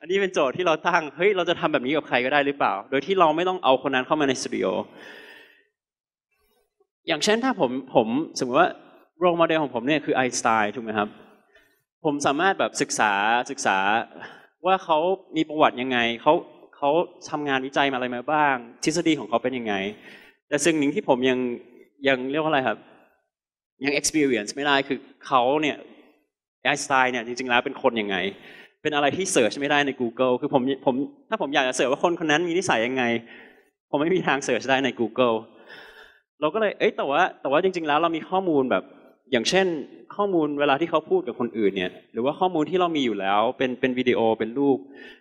อันนี้เป็นโจทย์ที่เราตั้งเฮ้ยเราจะทำแบบนี้กับใครก็ได้หรือเปล่าโดยที่เราไม่ต้องเอาคนนั้นเข้ามาในสตูดิโออย่างเช่นถ้าผมผมสมมติว่าโรลโมเดลของผมเนี่ยคือไอน์สไตน์ถูกไหมครับผมสามารถแบบศึกษาศึกษาว่าเขามีประวัติยังไงเขาเขาทำงานวิจัยมาอะไรมาบ้างทฤษฎีของเขาเป็นยังไงแต่สิ่งหนึ่งที่ผมยังยังเรียกว่าอะไรครับยัง experience ไม่ได้คือเขาเนี่ยไอน์สไตน์เนี่ยจริงๆแล้วเป็นคนยังไงเป็นอะไรที่เสิร์ชไม่ได้ใน Google คือผมผมถ้าผมอยากจะเสิร์ชว่าคนคนนั้นมีนิสัยยังไงผมไม่มีทางเสิร์ชได้ใน Google เราก็เลยเอ้ยแต่ว่าแต่ว่าจริงๆแล้วเรามีข้อมูลแบบอย่างเช่นข้อมูลเวลาที่เขาพูดกับคนอื่นเนี่ยหรือว่าข้อมูลที่เรามีอยู่แล้วเป็นเป็นวิดีโอเป็นรูป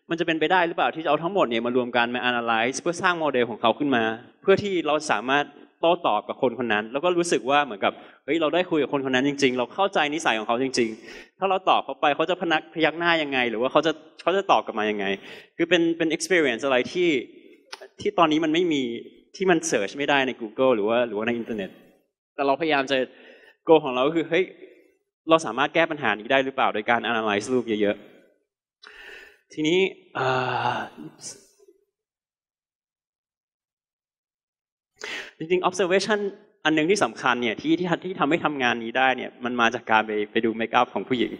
มันจะเป็นไปได้หรือเปล่าที่จะเอาทั้งหมดเนี่ยมารวมกันมา analyze เพื่อสร้างโมเดลของเขาขึ้นมาเพื่อที่เราสามารถโต้ตอบกับคนคนนั้นแล้วก็รู้สึกว่าเหมือนกับเฮ้ยเราได้คุยกับคนคนนั้นจริงๆเราเข้าใจนิสัยของเขาจริงๆถ้าเราตอบเขาไปเขาจะพนักพยักหน้ายังไงหรือว่าเขาจะเขาจะตอบกลับมายังไงคือเป็นเป็น experience อะไรที่ที่ตอนนี้มันไม่มีที่มัน search ไม่ได้ใน Google หรือว่าหรือว่าในอินเทอร์เน็ตแต่เราพยายามจะโกของเราคือเฮ้ยเราสามารถแก้ปัญหานี้ได้หรือเปล่าโดยการ analyze รูปเยอะๆทีนี้จริงๆ observation อันหนึ่งที่สำคัญเนี่ยที่ที่ที่ทำให้ทำงานนี้ได้เนี่ยมันมาจากการไปไปดูเมคอัพของผู้หญิง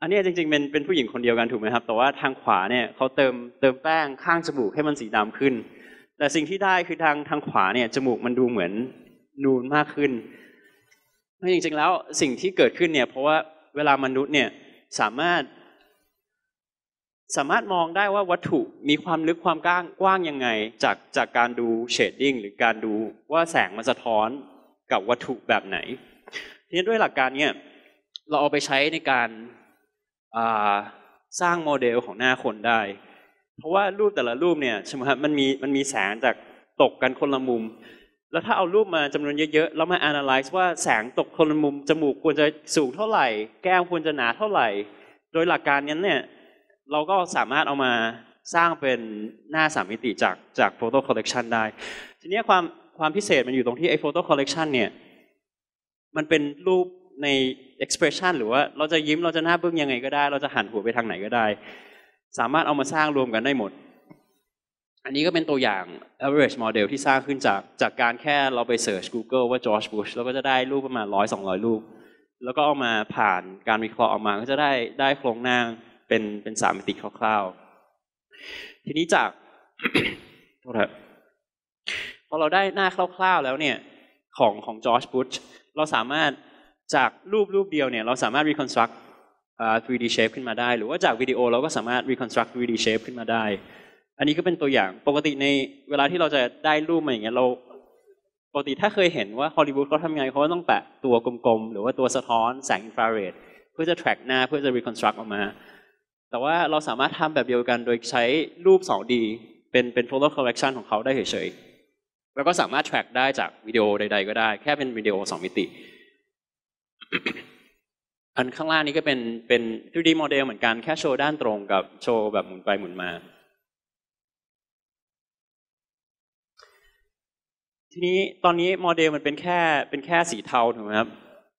อันนี้จริงๆเป็นเป็นผู้หญิงคนเดียวกันถูกไหมครับแต่ว่าทางขวาเนี่ยเขาเติมเติมแป้งข้างจมูกให้มันสีดำขึ้นแต่สิ่งที่ได้คือทางทางขวาเนี่ยจมูกมันดูเหมือนนูนมากขึ้นจริงๆแล้วสิ่งที่เกิดขึ้นเนี่ยเพราะว่าเวลามนุษย์เนี่ยสามารถสามารถมองได้ว่าวัตถุมีความลึกความกว้างกว้างยังไงจากจากการดูเชดดิ้งหรือการดูว่าแสงมันสะท้อนกับวัตถุแบบไหนทีนี้ด้วยหลักการเนี่ยเราเอาไปใช้ในการสร้างโมเดลของหน้าคนได้เพราะว่ารูปแต่ละรูปเนี่ยใช่ไหมครับมันมีมันมีแสงจากตกกันคนละมุมแล้วถ้าเอารูปมาจำนวนเยอะๆแล้วมา analyze ว่าแสงตกคนละมุมจมูกควรจะสูงเท่าไหร่แก้มควรจะหนาเท่าไหร่โดยหลักการนั้นเนี่ย เราก็สามารถเอามาสร้างเป็นหน้าสามมิติจากจากโฟโต้คอลเลกชันได้ทีนี้ความความพิเศษมันอยู่ตรงที่ไอ้โฟโต้คอลเลกชันเนี่ยมันเป็นรูปใน expression หรือว่าเราจะยิ้มเราจะหน้าบึ้งยังไงก็ได้เราจะหันหัวไปทางไหนก็ได้สามารถเอามาสร้างรวมกันได้หมดอันนี้ก็เป็นตัวอย่าง average model ที่สร้างขึ้นจากจากการแค่เราไป search Google ว่า George Bush เราก็จะได้รูปประมาณร้อยสองร้อยรูปแล้วก็เอามาผ่านการวิเคราะห์ออกมาก็จะได้ได้โครงหน้าเป็นเป็นสามมิติคร่าวๆทีนี้จาก พอเราได้หน้าคร่าวๆแล้วเนี่ยของของจอร์จบุชเราสามารถจากรูปรูปเดียวเนี่ยเราสามารถ reconstruct ทรี ดี shape ขึ้นมาได้หรือว่าจากวิดีโอเราก็สามารถ reconstruct ทรี ดี shape ขึ้นมาได้อันนี้ก็เป็นตัวอย่างปกติในเวลาที่เราจะได้รูปมาอย่างเงี้ยเราปกติถ้าเคยเห็นว่าฮอลลีวูดเขาทำไงเขาต้องแปะตัวกลมๆหรือว่าตัวสะท้อนแสงอินฟราเรดเพื่อจะ track หน้าเพื่อจะ reconstruct ออกมาแต่ว่าเราสามารถทำแบบเดียวกันโดยใช้รูป ทู ดี เป็นเป็น photo collection ของเขาได้เฉยๆแล้วก็สามารถ track ได้จากวิดีโอใดๆก็ได้แค่เป็นวิดีโอสองมิติอันข้างล่างนี้ก็เป็นเป็น ทรี ดี โมเดลเหมือนกันแค่โชว์ด้านตรงกับโชว์แบบหมุนไปหมุนมาทีนี้ตอนนี้โมเดลมันเป็นแค่เป็นแค่สีเทาถูกไหมครับ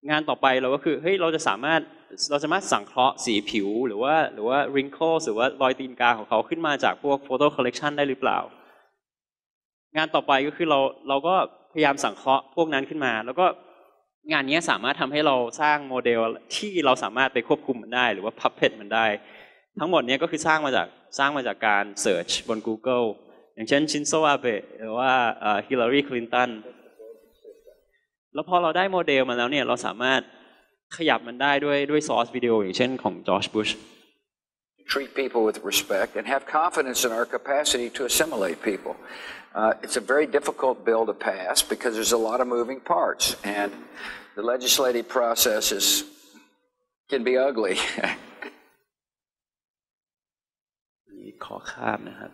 งานต่อไปเราก็คือเฮ้ยเราจะสามารถเราจะมาสังเคราะห์สีผิวหรือว่าหรือว่า wrinkles หรือว่ารอยตีนกาของเขาขึ้นมาจากพวก photo collection ได้หรือเปล่างานต่อไปก็คือเราเราก็พยายามสังเคราะห์พวกนั้นขึ้นมาแล้วก็งานนี้สามารถทำให้เราสร้างโมเดลที่เราสามารถไปควบคุมมันได้หรือว่า puppet มันได้ทั้งหมดนี้ก็คือสร้างมาจากสร้างมาจากการ search บน Google อย่างเช่นชินโซอาเบะหรือว่าฮิลลารีคลินตันแล้วพอเราได้โมเดลมาแล้วเนี่ยเราสามารถขยับมันได้ด้วยด้วยซอสวิดีโออย่างเช่นของจอร์จบุช Treat people with respect and have confidence in our capacity to assimilate people. Uh, it's a very difficult bill to pass because there's a lot of moving parts, and the legislative process is, can be ugly. ขอข้ามนะครับ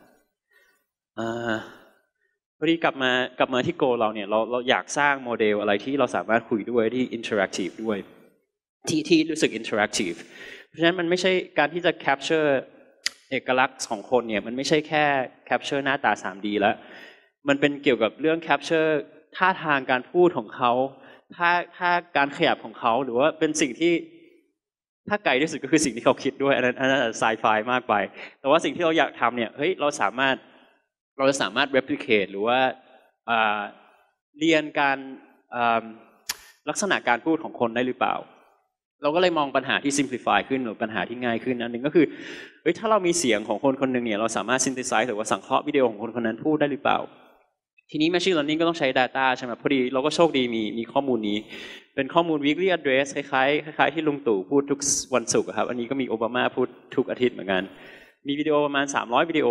พอดีกลับมากลับมาที่โกเราเนี่ยเราเราอยากสร้างโมเดลอะไรที่เราสามารถคุยด้วยที่ interactive ด้วยที่ที่รู้สึก interactiveเพราะฉะนั้นมันไม่ใช่การที่จะ capture เอกลักษณ์ของคนเนี่ยมันไม่ใช่แค่ capture หน้าตา ทรี ดี แล้วมันเป็นเกี่ยวกับเรื่อง capture ท่าทางการพูดของเขาท่าท่าการขยับของเขาหรือว่าเป็นสิ่งที่ถ้าไกลที่สุดก็คือสิ่งที่เขาคิดด้วยอันนั้นอันนั้นไซไฟมากไปแต่ว่าสิ่งที่เราอยากทำเนี่ยเฮ้ยเราสามารถเราจะสามารถ replicate หรือว่าเรียนการลักษณะการพูดของคนได้หรือเปล่าเราก็เลยมองปัญหาที่ simplify ขึ้นหรือปัญหาที่ง่ายขึ้นอันหนึ่งก็คือเฮ้ยถ้าเรามีเสียงของคนคนหนึ่งเนี่ยเราสามารถ synthesize หรือว่าสังเคราะห์วิดีโอของคนคนนั้นพูดได้หรือเปล่าทีนี้ machine learning ก็ต้องใช้ data ใช่ไหมพอดีเราก็โชคดีมีมีข้อมูลนี้เป็นข้อมูล weekly address คล้ายๆคล้ายๆที่ลุงตู่พูดทุกวันศุกร์ครับอันนี้ก็มีโอบามาพูดทุกอาทิตย์เหมือนกันมีวิดีโอประมาณสามร้อยวิดีโอ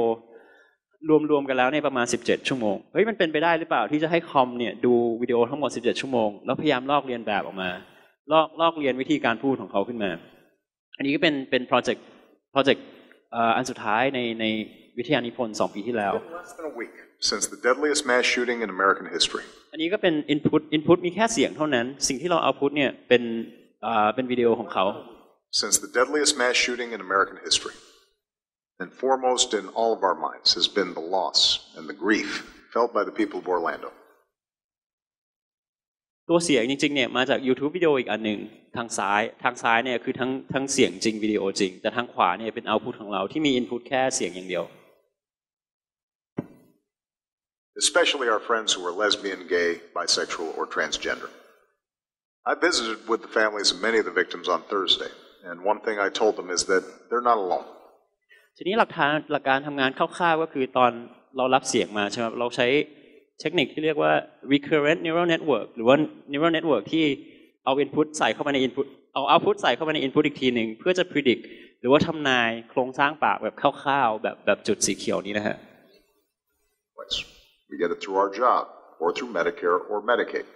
รวมๆกันแล้วเนี่ยประมาณสิบเจ็ดชั่วโมงเฮ้ยมันเป็นไปได้หรือเปล่าที่จะให้คอมเนี่ยดูวิดีโอทั้งหมดสิบเจ็ดชั่วโมงแล้วพยายามลอกเลียนแบบออกมาลอกลอกเรียนวิธีการพูดของเขาขึ้นมาอันนี้ก็เป็นเป็นโปรเจกต์โปรเจกต์อันสุดท้ายในในวิทยานิพนธ์สองปีที่แล้วอันนี้ก็เป็น input input มีแค่เสียงเท่านั้นสิ่งที่เรา output เนี่ยเป็นเป็นวิดีโอของเขา Since the deadliest mass shooting in American history and foremost in all of our minds has been the loss and the grief felt by the people of Orlandoตัวเสียงจริงๆเนี่ยมาจาก YouTube วิดีโออีกอันหนึ่งทางซ้ายทางซ้ายเนี่ยคือทั้งทั้งเสียงจริงวิดีโอจริงแต่ทางขวาเนี่ยเป็นเอาท์พุตของเราที่มีอินพุตแค่เสียงอย่างเดียว Especially our friends who are lesbian, gay, bisexual, or transgender. I visited with the families of many of the victims on Thursday, and one thing I told them is that they're not alone. ทีนี้หลักฐานหลักการทำงานคร่าวๆก็คือตอนเรารับเสียงมาใช่ไหมเราใช้เทคนิคที่เรียกว่า recurrent neural network หรือว่า neural network ที่เอา input ใส่เข้ามาใน input เอา output ใส่เข้ามาใน input อีกทีหนึ่งเพื่อจะ predict หรือว่าทำนายโครงสร้างปากแบบคร่าวๆแบบแบบจุดสีเขียวนี้นะฮะ We get it through our job or through Medicare or Medicaid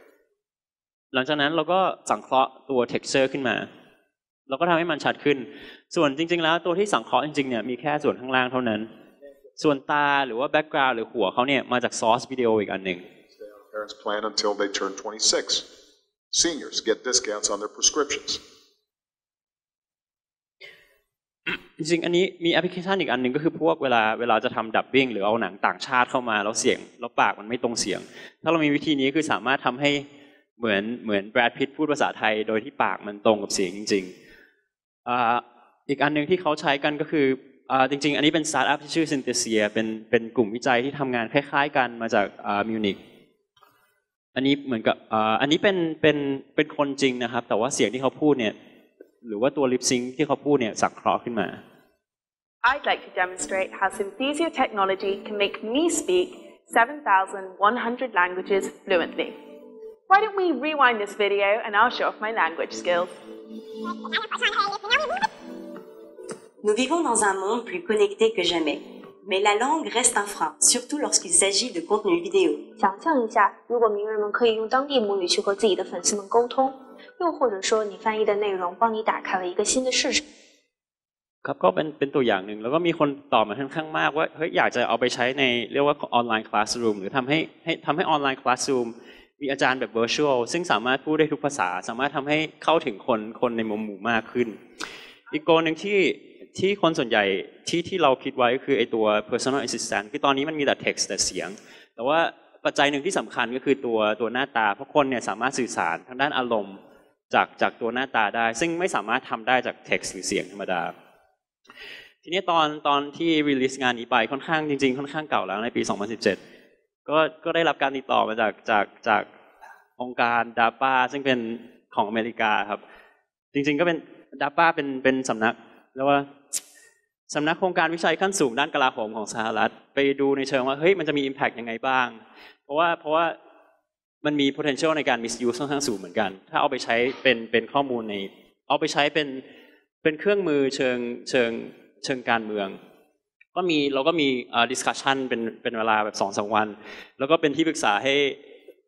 หลังจากนั้นเราก็สังเคราะห์ตัว texture ขึ้นมาเราก็ทำให้มันชัดขึ้นส่วนจริงๆแล้วตัวที่สังเคราะห์จริงๆเนี่ยมีแค่ส่วนข้างล่างเท่านั้นส่วนตาหรือว่าแบ็กกราวด์หรือหัวเขาเนี่ยมาจากซอสวิดีโออีกอันหนึ่ง Parents plan until they turn twenty-six. Seniors get discounts on their prescriptions. จริงอันนี้มีแอปพลิเคชันอีกอันหนึ่งก็คือพวกเวลาเวลาจะทำดับบิ้งหรือเอาหนังต่างชาติเข้ามาแล้วเสียงแล้วปากมันไม่ตรงเสียงถ้าเรามีวิธีนี้คือสามารถทำให้เหมือนเหมือนแบรดพิตพูดภาษาไทยโดยที่ปากมันตรงกับเสียงจริงๆ อ, อีกอันหนึ่งที่เขาใช้กันก็คือจริงๆอันนี้เป็นสตาร์ทอัพที่ชื่อ Synthesia เป็นเป็นกลุ่มวิจัยที่ทำงานคล้ายๆกันมาจากมิวนิกอันนี้เหมือนกับอันนี้เป็นเป็นเป็นคนจริงนะครับแต่ว่าเสียงที่เขาพูดเนี่ยหรือว่าตัวลิปซิงค์ที่เขาพูดเนี่ยสังเคราะห์ขึ้นมา I'd like to demonstrate how Synthesia technology can make me speak seven thousand one hundred languages fluently. Why don't we rewind this video and I'll show off my language skills. Nous vivons dans un monde plus connecté que jamais, mais la langue reste un frein, surtout lorsqu'il s'agit de contenu vidéo. 想象一下，如果名人们可以用当地母语去和自己的粉丝们沟通。又或者说，你翻译的内容帮你打开了一个新的市场。ครับก็เป็นเป็นตัวอย่างหนึ่งแล้วก็มีคนตอบมาค่อนข้างมากว่าเฮ้ยอยากจะเอาไปใช้ในเรียกว่าออนไลน์คลาสรูมหรือทำให้ให้ทำให้ออนไลน์คลาสรูมมีอาจารย์แบบเวอร์ชวลซึ่งสามารถพูดได้ทุกภาษาสามารถทำให้เข้าถึงคนคนในมุมหมู่มากขึ้นอีกโกลหนึ่งที่ที่คนส่วนใหญ่ที่ที่เราคิดไว้ก็คือไอตัว personal assistant คือตอนนี้มันมีแต่ text แต่เสียงแต่ว่าปัจจัยหนึ่งที่สำคัญก็คือตัวตัวหน้าตาเพราะคนเนี่ยสามารถสื่อสารทางด้านอารมณ์จากจากตัวหน้าตาได้ซึ่งไม่สามารถทำได้จาก text หรือเสียงธรรมดาทีนี้ตอนตอนที่ release งานนี้ไปค่อนข้างจริงๆค่อนข้างเก่าแล้วในปีสองพันสิบเจ็ดก็ก็ได้รับการติดต่อมาจากจากจากองค์การ ดาป้า ซึ่งเป็นของอเมริกาครับจริงๆก็เป็น ดาป้า เป็นเป็นสำนักเรียกว่าสำนักโครงการวิจัยขั้นสูงด้านกลาโหมของสหรัฐไปดูในเชิงว่าเฮ้ยมันจะมี impact ยังไงบ้างเพราะว่าเพราะว่ามันมี potential ในการ misuse ค่อนข้างสูงเหมือนกันถ้าเอาไปใช้เป็นเป็นข้อมูลในเอาไปใช้เป็นเป็นเครื่องมือเชิงเชิงเชิงการเมืองก็มีเราก็มี discussion เป็นเป็นเวลาแบบสองสามวันแล้วก็เป็นที่ปรึกษาให้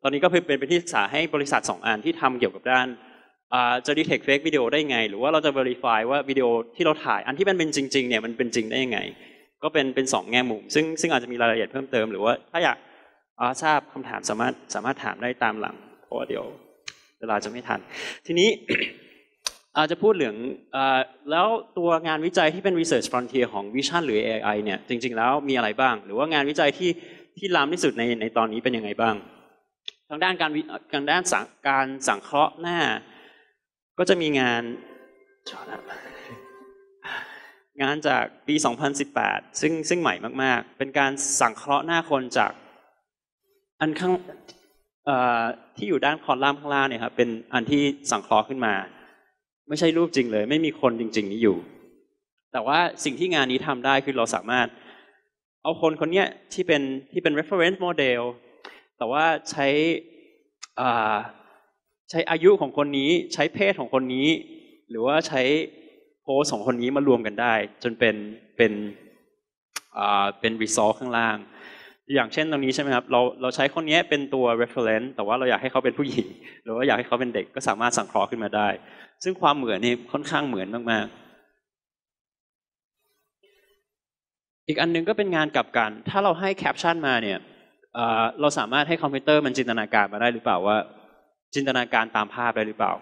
ตอนนี้ก็เป็นเป็นที่ปรึกษาให้บริษัทสองอันที่ทำเกี่ยวกับด้านจะ detect fake วิดีโอได้ไงหรือว่าเราจะ verify ว่าวิดีโอที่เราถ่ายอันที่มันเป็นจริงๆเนี่ยมันเป็นจริงได้ยังไงก็เป็นเป็นสองแง่มุมซึ่งซึ่งอาจจะมีรายละเอียดเพิ่มเติมหรือว่าถ้าอยากอ๋อทราบคำถามสามารถสามารถถามได้ตามหลังเพราะเดี๋ยวเวลาจะไม่ทันทีนี้ อาจจะพูดเหลืองแล้วตัวงานวิจัยที่เป็น research frontier ของ vision หรือ เอ ไอ เนี่ยจริงๆแล้วมีอะไรบ้างหรือว่างานวิจัยที่ที่ล้ำที่สุดในในตอนนี้เป็นยังไงบ้างทางด้านการทางด้านการสังเคราะห์หน้าก็จะมีงานงานจากปีสองพันสิบแปดซึ่งซึ่งใหม่มากๆเป็นการสังเคราะห์หน้าคนจากอันข้างที่อยู่ด้านคอลัมน์ข้างล่างเนี่ยครับเป็นอันที่สังเคราะห์ขึ้นมาไม่ใช่รูปจริงเลยไม่มีคนจริงๆนี้อยู่แต่ว่าสิ่งที่งานนี้ทำได้คือเราสามารถเอาคนคนนี้ที่เป็นที่เป็น reference model แต่ว่าใช้ใช้อายุของคนนี้ใช้เพศของคนนี้หรือว่าใช้โพสของคนนี้มารวมกันได้จนเป็นเป็นเป็น result ข้างล่างอย่างเช่นตรงนี้ใช่ไหมครับเราเราใช้คนนี้เป็นตัว reference แต่ว่าเราอยากให้เขาเป็นผู้หญิงหรือว่าอยากให้เขาเป็นเด็กก็สามารถสังเคราะห์ขึ้นมาได้ซึ่งความเหมือนนี่ค่อนข้างเหมือนมากๆอีกอันนึงก็เป็นงานกลับกันถ้าเราให้ caption มาเนี่ยเราสามารถให้คอมพิวเตอร์มันจินตนาการมาได้หรือเปล่าว่าจินตนาการตามภาพได้หรือเปล่า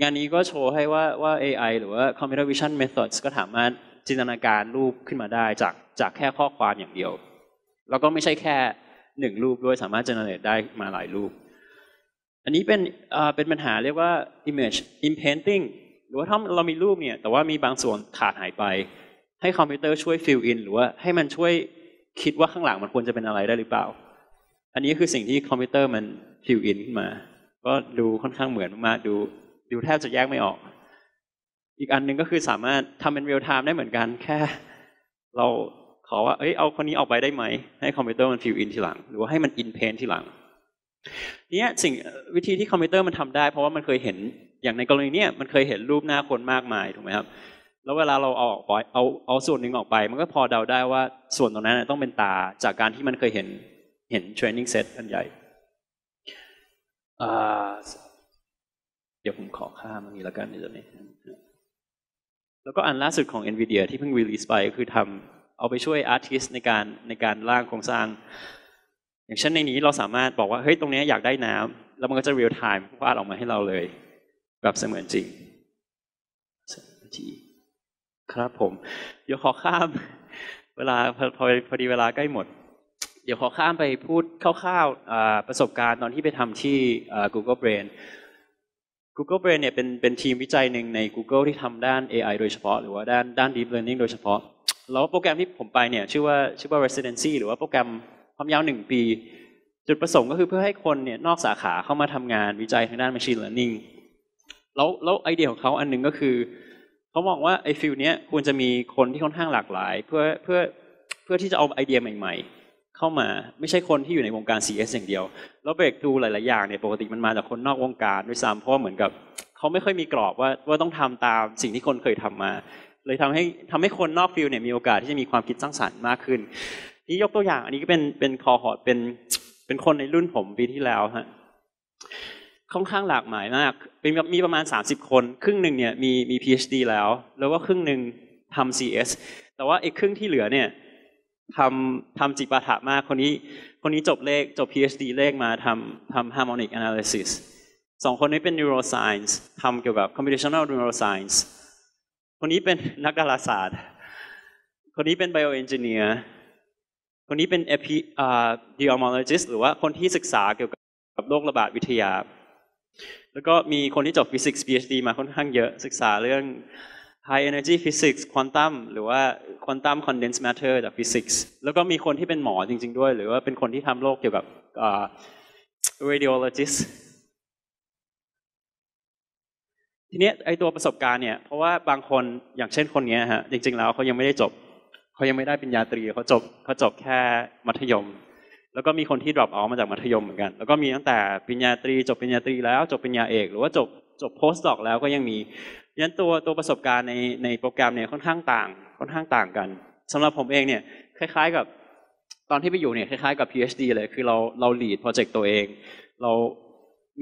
งานนี้ก็โชว์ให้ว่าว่า เอ ไอ หรือว่า computer vision methods ก็สามารถจินตนาการรูปขึ้นมาได้จากจากแค่ข้อความอย่างเดียวแล้วก็ไม่ใช่แค่หนึ่งรูปด้วยสามารถ generate ได้มาหลายรูปอันนี้เป็นเป็นปัญหาเรียกว่า image inpainting หรือว่าถ้าเรามีรูปเนี่ยแต่ว่ามีบางส่วนขาดหายไปให้คอมพิวเตอร์ช่วย fill in หรือว่าให้มันช่วยคิดว่าข้างหลังมันควรจะเป็นอะไรได้หรือเปล่าอันนี้คือสิ่งที่คอมพิวเตอร์มัน fill in ขึ้นมาก็ดูค่อนข้างเหมือนมากดูดูแทบจะแยกไม่ออกอีกอันหนึ่งก็คือสามารถทำเป็น real time ได้เหมือนกันแค่เราขอว่าเอ้ยเอาคนนี้ออกไปได้ไหมให้คอมพิวเตอร์มันฟิลอินทีหลังหรือว่าให้มันอินเพนทีหลังเนี่ยสิ่งวิธีที่คอมพิวเตอร์มันทำได้เพราะว่ามันเคยเห็นอย่างในกรณีเนี้ยมันเคยเห็นรูปหน้าคนมากมายถูกไหมครับแล้วเวลาเราเอาออกเอาเอาส่วนหนึ่งออกไปมันก็พอเดาได้ว่าส่วนตรงนั้นต้องเป็นตาจากการที่มันเคยเห็นเห็นเทรนนิ่งเซตอันใหญ่เดี๋ยวผมขอข้ามอันนี้แล้วกันจะไม่แล้วก็อันล่าสุดของ NVIDIA ที่เพิ่ง release ไปก็คือทำเอาไปช่วยอาร์ติสต์ในการในการร่างโครงสร้างอย่างเช่นในนี้เราสามารถบอกว่าเฮ้ยตรงนี้อยากได้น้ำแล้วมันก็จะเรียลไทม์วาดออกมาให้เราเลยแบบเสมือนจริง ครับผมเดี๋ยวขอข้ามเวลาพอพอดีเวลาใกล้หมดเดี๋ยวขอข้ามไปพูดคร่าวๆประสบการณ์ตอนที่ไปทำที่ Google Brain Google Brain เนี่ยเป็นเป็นทีมวิจัยหนึ่งใน Google ที่ทำด้าน เอ ไอ โดยเฉพาะหรือว่าด้านด้าน Deep Learning โดยเฉพาะแล้วโปรแกรมที่ผมไปเนี่ยชื่อว่าชื่อว่า Residency หรือว่าโปรแกรมความยาวหนึ่งปีจุดประสงค์ก็คือเพื่อให้คนเนี่ยนอกสาขาเข้ามาทำงานวิจัยทางด้าน Machine Learning แล้วแล้วไอเดียของเขาอันนึงก็คือเขามองว่าไอฟิลด์เนี้ยควรจะมีคนที่ค่อนข้างหลากหลายเพื่อเพื่อเพื่อที่จะเอาไอเดียใหม่ๆเข้ามาไม่ใช่คนที่อยู่ในวงการ ซี เอส อย่างเดียวแล้วเบรกดูหลายๆอย่างเนี่ยปกติมันมาจากคนนอกวงการด้วยซ้ำเพราะเหมือนกับเขาไม่ค่อยมีกรอบว่าว่าต้องทำตามสิ่งที่คนเคยทำมาเลยทำให้ทำให้คนนอกฟิลด์เนี่ยมีโอกาสที่จะมีความคิดสร้างสรรค์มากขึ้นนี่ยกตัวอย่างอันนี้ก็เป็นเป็นคอฮอร์ตเป็นเป็นคนในรุ่นผมปีที่แล้วฮะค่อนข้างหลากหลายมากเป็นมีประมาณสามสิบคนครึ่งหนึ่งเนี่ยมีมี พี เอช ดี แล้วแล้วก็ครึ่งหนึ่งทำ ซี เอส แต่ว่าไอ้ครึ่งที่เหลือเนี่ยทำทำจิปาถะมากคนนี้คนนี้จบเลขจบ พี เอช ดี เลขมาทำทำ Harmonic Analysis สองคนนี้เป็น Neuroscience ทำเกี่ยวกับ Computational Neuroscience คนนี้เป็นนักดาราศาสตร์คนนี้เป็น Bioengineer คนนี้เป็น Epidemiologist หรือว่าคนที่ศึกษาเกี่ยวกับโรคระบาดวิทยาแล้วก็มีคนที่จบฟิสิกส์ พี เอช ดี มาค่อนข้างเยอะศึกษาเรื่อง High Energy Physics Quantum หรือว่า Quantum Condensed Matter จากฟิสิกส์แล้วก็มีคนที่เป็นหมอจริงๆด้วยหรือว่าเป็นคนที่ทำโรคเกี่ยวกับ uh, Radiologist ทีนี้ไอตัวประสบการณ์เนี่ยเพราะว่าบางคนอย่างเช่นคนนี้ฮะจริงๆแล้วเขายังไม่ได้จบเขายังไม่ได้ปริญญาตรีเขาจบเขาจบแค่มัธยมแล้วก็มีคนที่ drop out มาจากมัธยมเหมือนกันแล้วก็มีตั้งแต่ปริญญาตรีจบปริญญาตรีแล้วจบปริญญาเอกหรือว่าจบจบ postdoc แล้วก็ยังมีดังนั้นตัวตัวประสบการณ์ในในโปรแกรมเนี่ยค่อนข้างต่างค่อนข้างต่างกันสำหรับผมเองเนี่ยคล้ายๆกับตอนที่ไปอยู่เนี่ยคล้ายๆกับ พี เอช ดี เลยคือเราเรา lead project ตัวเองเรา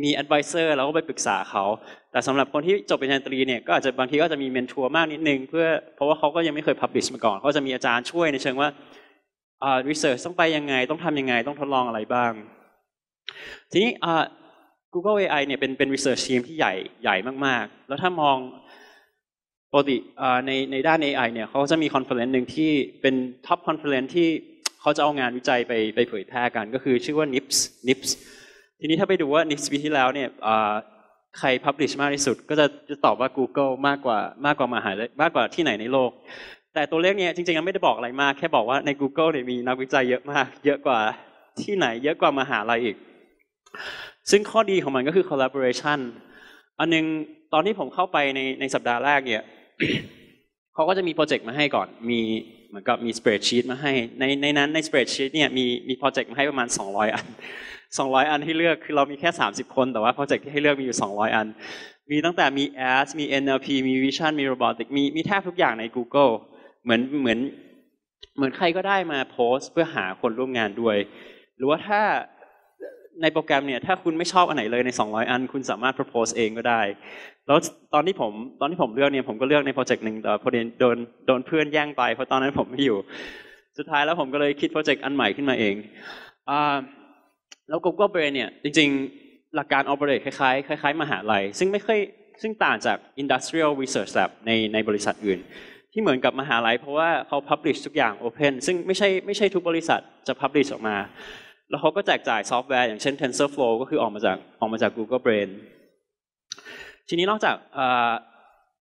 มี advisor เราก็ไปปรึกษาเขาแต่สำหรับคนที่จบปริญญาตรีเนี่ยก็อาจจะบางทีก็จะมี mentor มากนิดนึงเพื่อเพราะว่าเขาก็ยังไม่เคย publish มาก่อนเขาจะมีอาจารย์ช่วยในเชิงว่าอ่า research ต้องไปยังไงต้องทำยังไงต้องทดลองอะไรบ้างทีนี้อ่า Google เอ ไอ เนี่ยเป็นเป็น research team ที่ใหญ่ใหญ่มากๆแล้วถ้ามองปกติอ่าในในด้าน เอ ไอ เนี่ยเขาจะมี conference หนึ่งที่เป็น top conference ที่เขาจะเอางานวิจัยไปไปเผยแพร่กันก็คือชื่อว่า นิปส์ นิปส์ ทีนี้ถ้าไปดูว่า นิปส์ ปีที่แล้วเนี่ยอ่าใคร publish มากที่สุดก็จะจะตอบว่า Google มากกว่ามากกว่ามหาลัยมากกว่าที่ไหนในโลกแต่ตัวเลขเนี่ยจริงๆไม่ได้บอกอะไรมากแค่บอกว่าใน Google เนี่ยมีนักวิจัยเยอะมากเยอะกว่าที่ไหนเยอะกว่ามหาลัยอีกซึ่งข้อดีของมันก็คือ collaboration อันนึงตอนที่ผมเข้าไปในในสัปดาห์แรกเนี่ย เขาก็จะมีโปรเจกต์มาให้ก่อนมีเหมือนกับมี spreadsheet มาให้ในในนั้นใน spreadsheet เนี่ยมีมีโปรเจกต์มาให้ประมาณสองร้อยอันสองร้อยอันที่เลือกคือเรามีแค่สามสิบคนแต่ว่าโปรเจกต์ที่ให้เลือกมีอยู่สองร้อยอันมีตั้งแต่มี ads มี เอ็น แอล พี มี vision มี robotic มีมีแทบทุกอย่างใน Googleเหมือนเหมือนเหมือนใครก็ได้มาโพสเพื่อหาคนร่วมงานด้วยหรือว่าถ้าในโปรแกรมเนี่ยถ้าคุณไม่ชอบอันไหนเลยในสองร้อยอันคุณสามารถ propose เองก็ได้แล้วตอนที่ผมตอนที่ผมเลือกเนี่ยผมก็เลือกในโปรเจกต์หนึ่งแต่พอโดนโดนเพื่อนแย่งไปเพราะตอนนั้นผมไม่อยู่สุดท้ายแล้วผมก็เลยคิดโปรเจกต์อันใหม่ขึ้นมาเองอ่าแล้ว Google Brain เนี่ยจริงๆหลักการ operate คล้ายๆคล้ายๆมหาลัยซึ่งไม่ค่อยซึ่งต่างจาก industrial research lab ในในบริษัทอื่นที่เหมือนกับมหาลัยเพราะว่าเขา publish ทุกอย่าง open ซึ่งไม่ใช่ไม่ใช่ทุกบริษัทจะ publish ออกมาแล้วเขาก็แจกจ่ายซอฟต์แวร์อย่างเช่น TensorFlow ก็คือออกมาจากออกมาจาก Google Brain ทีนี้นอกจาก